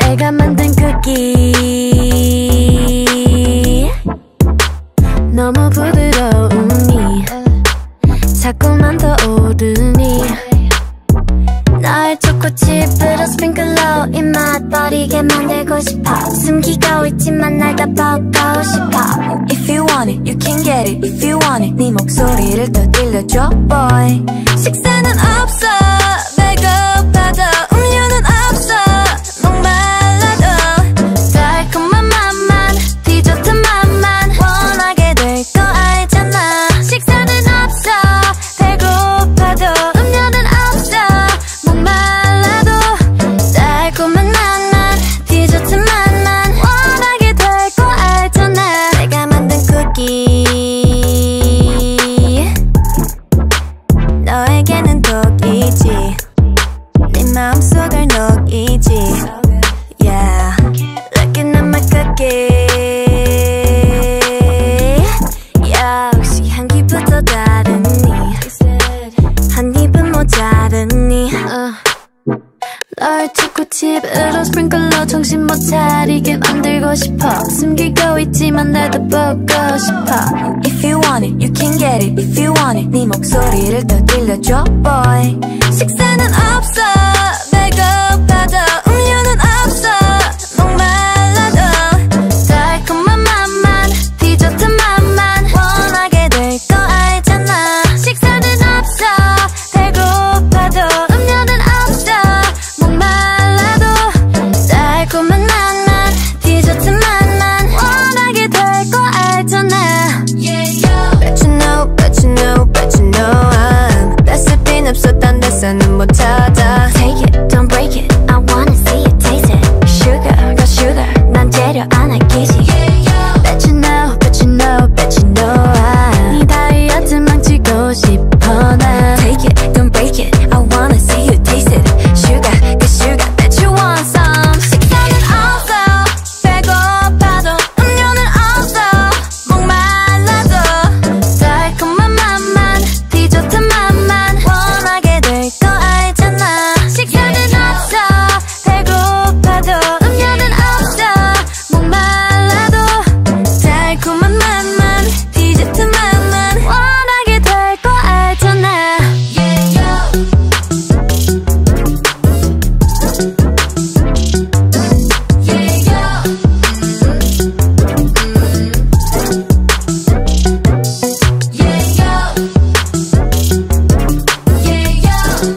내가 만든 쿠키 너무 부드러우니 자꾸만 더 오르니. 널 초코칩으로 스프링클로 입맛 버리게 만들고 싶어. 숨기고 있지만 날 다 벗고 싶어. If you want it, you can get it. If you want it, 네 목소리를 더 들려줘, boy. 식사는 없어, 배고파도 음료는 없어, 목말라도 달콤한 맛만, 디저트 맛만 원하게 될 거 알잖아. 식사는 없어, 배고파도 음료는 없어, 목말라도 달콤한 맛만, 디저트 맛만 원하게 될 거 알잖아. 내가 만든 쿠키 너에게는 독이지, 너의 초코칩으로 스프링클로 정신 못 차리게 만들고 싶어 숨기고 있지만 나도 보고 싶어 If you want it, you can get it If you want it, 네 목소리를 더 들려줘 boy 식사는 없어 배고파도 음료는 없어 목말라도 달콤한 맛만 디저트 맛만 원하게 될 거 알잖아 식사는 없어 배고파도 음료는 없어 목말라도 달콤한 맛만 디저트 맛만 원하게 될 거 알잖아 But you know, but you know, but you know I'm 낯을 핀 없어 딴 데서는 못하다 Take it, don't break it I wanna see it, taste it Sugar, got sugar 난 재료 안 아끼지 Bet you know, bet you know, bet you know I 네 다이어트 망치고 싶어 난 Take it, don't break it I wanna see you, taste it Sugar, got sugar Bet you want some 식사는 없어 배고파도 음료는 없어 목말라도 달콤한 맛만 디저트 맛만 원하게 될 거 알잖아 식사는 없어 배고파도 음료는 없어 목말라도 달콤한 맛만 디저트 맛만 원하게 될 거 알잖아 내가 만든 쿠키 Come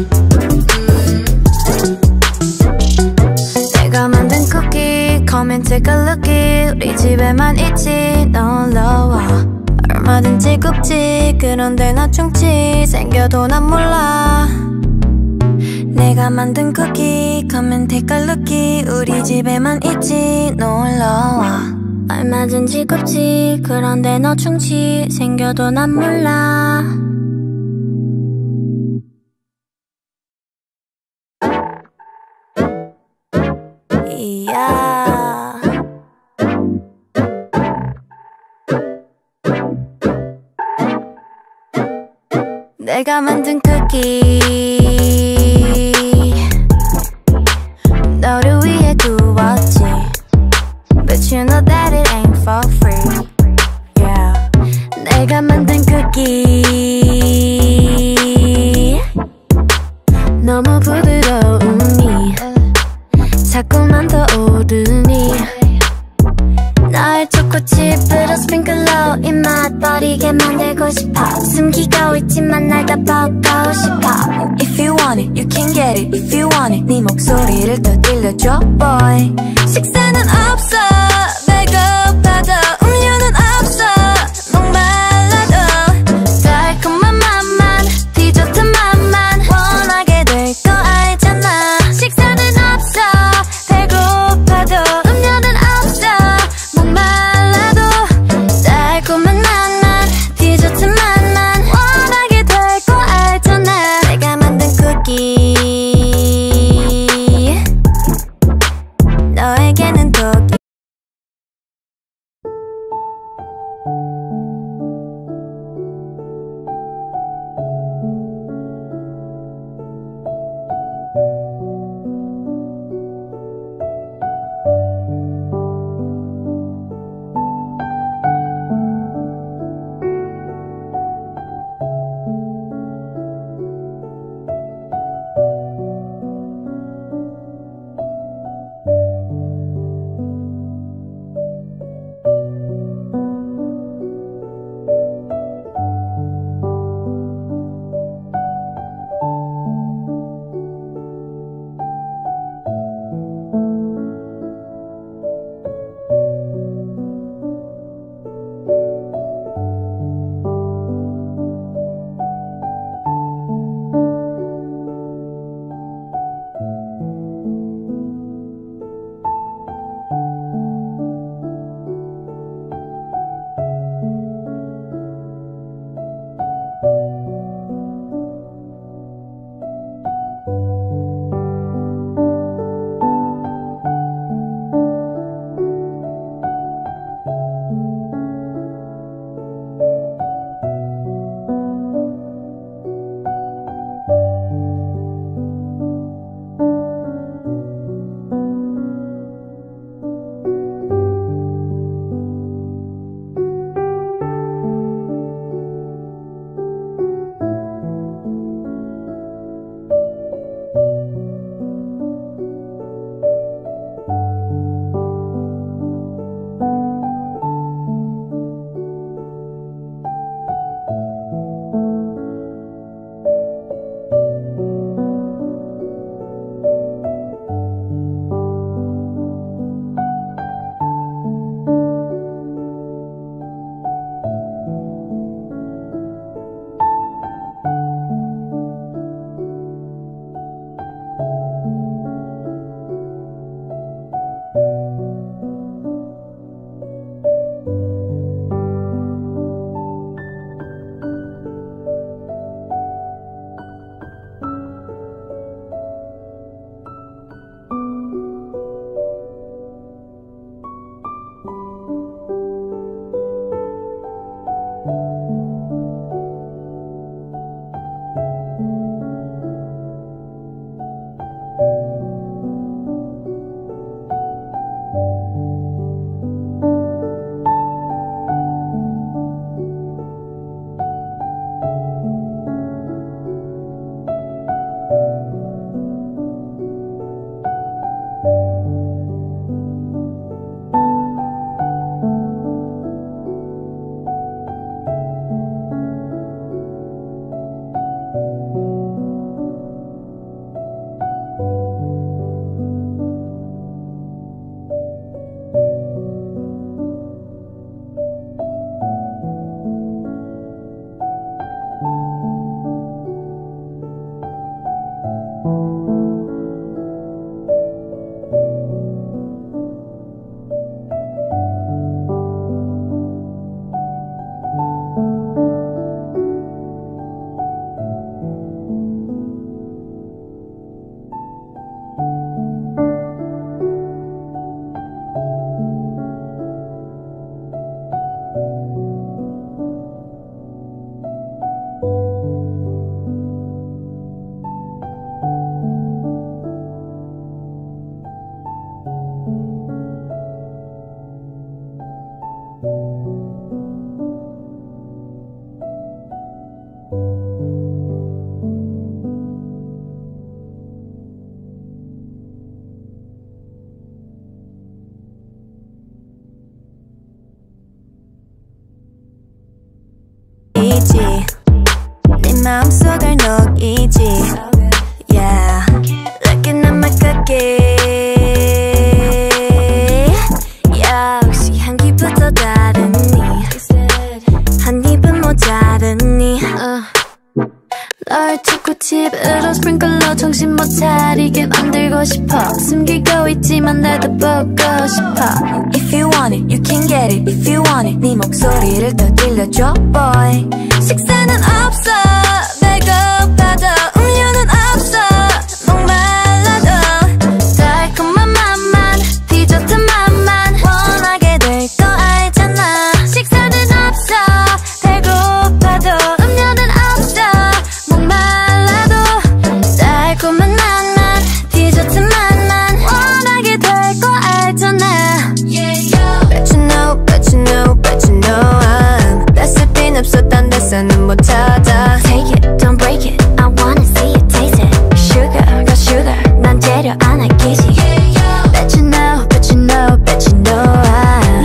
and take a lookie 우리 집에만 있지 너 올라와 얼마든지 굽지 그런데 나 충치 생겨도 난 몰라 내가 만든 쿠키 Come and take a lookie 우리 집에만 있지 너 올라와 얼마든지 굽지 그런데 너 충치 생겨도 난 몰라 Yeah. 내가 만든 쿠키 너를 위해 구웠지 But you know that it ain't for free yeah. 내가 만든 쿠키 너무 부드러우니 자꾸만 더 오르니 나의 초코칩으로 스프링클로 입맛 버리게 만들고 싶어 숨기고 있지만 날 다 보고 싶어 If you want it, you can get it If you want it, 네 목소리를 더 들려줘 boy 식사는 없어 배고파도 음료는 없어 목말라도 달콤한 맛만 디저트 맛만 원하게 될 거 알잖아 식사는 없어 배고파도 음료는 없어 목말라도 달콤한 맛만 디저트 맛만 원하게 될 거 알잖아 내가 만든 쿠키 너에게는 독이 마음속을 녹이지. Yeah, looking at my cookie. Yeah, 혹시 향기부터 다르니? 한 입은 모자르니? 널 찾고 집으로 스프링클로 정신 못 차리게 만들고 싶어. 숨기고 있지만 나도 보고 싶어. If you want it, you can get it. If you want it, 네 목소리를 더 들려줘, boy. 식사는 없어, 배고파도 음료는 없어. 목말라도 달콤한 맛만, 디저트 맛만 원하게 될 거 알잖아. 식사는 없어, 배고파도 take it, don't break it. I wanna see it, taste it. Sugar, got sugar. 난 재료 하나 끼지. Bet you know, bet you know, bet you know.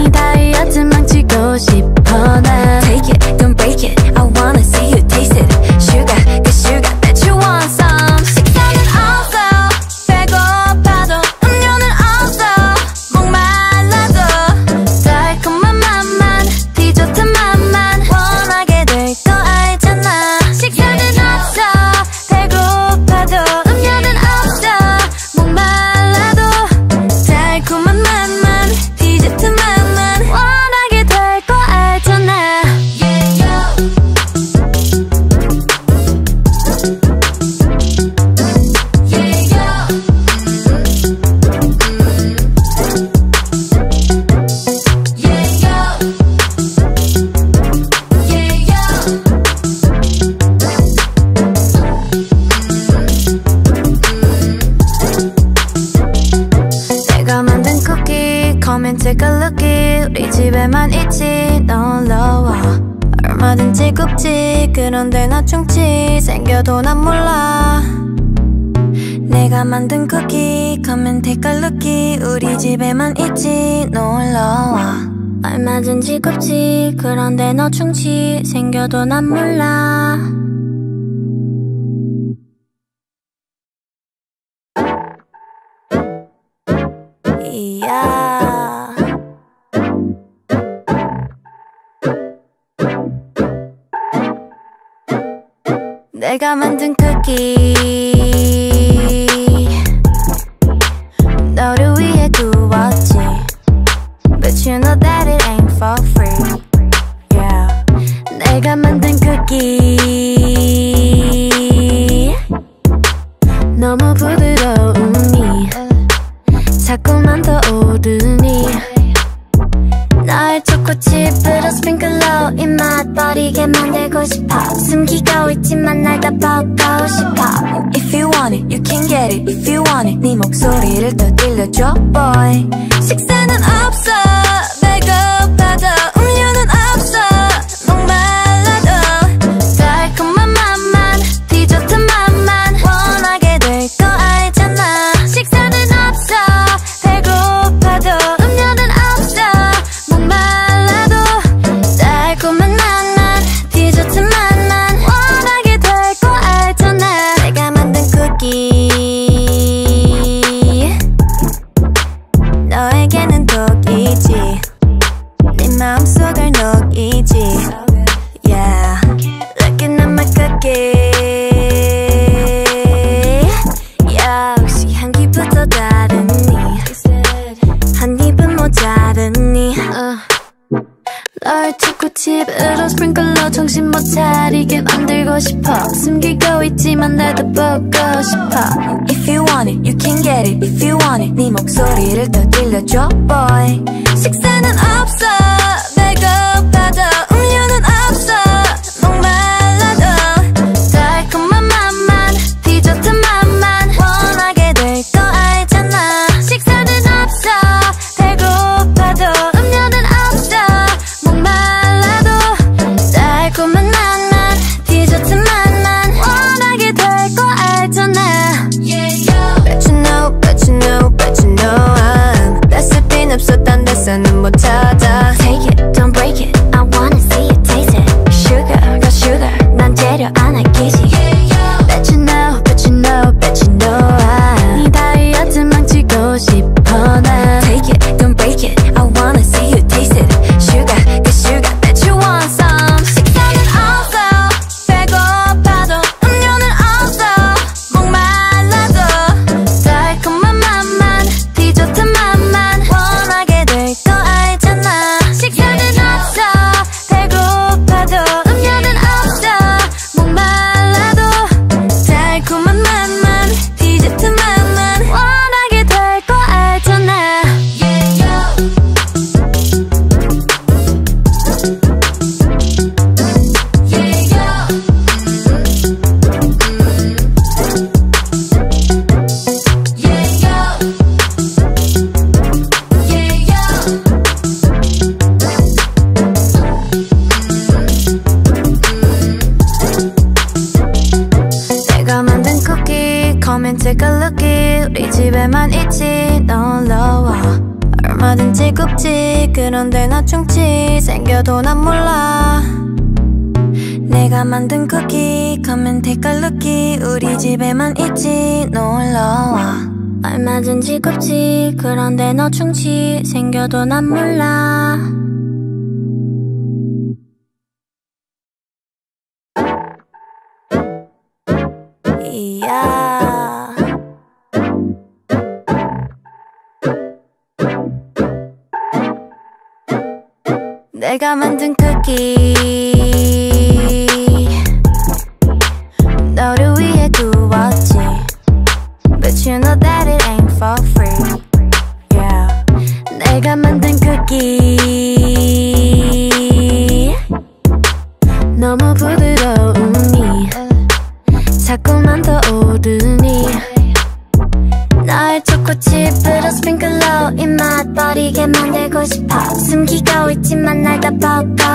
네 다이어트 망치고 싶어 난. Take it, don't break it. I wanna see you, taste it. Sugar, got sugar. Bet you want some. 식사는 없어, 배고파도 음료는 없어. 목말라도 달콤한 맛만, 디저트 맛만 원하게 될. Come and take a lookie. 우리 집에만 있지 넌 너와 얼마든지 굽지. 그런데 나 충치 생겨도 난 몰라. 내가 만든 쿠키. Come and take a lookie. 우리 집에만 있지 넌 너와 얼마든지 굽지. 그런데 너 충치 생겨도 난 몰라. Yeah. 내가 만든 쿠키 너를 위해 구웠지. But you know that it ain't for free. Yeah. 내가 만든 쿠키 너무 부드러우니 자꾸만 더 오르니. 널 초코칩으로 스프링클로 입맛 버리게 만들고 싶어. 숨기고 있지만 날 다 보고 싶어. If you want it, you can get it. If you want it, 네 목소리를 더 들려줘, boy. 식사는 없어, 배고파도 음료는 없어. 목말라도 달콤한 맛만, 디저트 맛만 원하게 될 거 알잖아. 식사는 없어, 배고파도 너에게는 독이지. 네 마음속을 녹이지. Yeah, looking at my cookie. Yeah, 혹시 향기부터 다르니? 한 입은 모자르니? 널 찾고 집으로 스프링클로 정신 못 차리게 만들고 싶어. 숨기고 있지만 나도 보고 싶어. If you want it, you can get it. If you want it, 네 목소리를 더 들려줘, boy. 식사는 없어, 배고파도 음료는 없어. 목말라도 달콤한 맛만, 디저트 맛만 원하게 될 거 알잖아. 식사는 없어, 배고파도 take it, don't break it. I wanna see you, taste it. Sugar, got sugar. 난 재료 하나 끼지. 그런데 너 충치 생겨도 난 몰라. 내가 만든 쿠키 Come and take a lookie. 우리 집에만 있지 너 올라와. 알맞은 직업지 그런데 너 충치 생겨도 난 몰라. Yeah. 내가 만든 쿠키 너를 위해 구웠지. But you know that it ain't for free. Yeah. 내가 만든 쿠키 너무 부드러우니 자꾸만 더 오르니. 널 초코칩으로 sprinkle in my body 게 만들고 싶어. 숨기고 있지만 날 다 벗고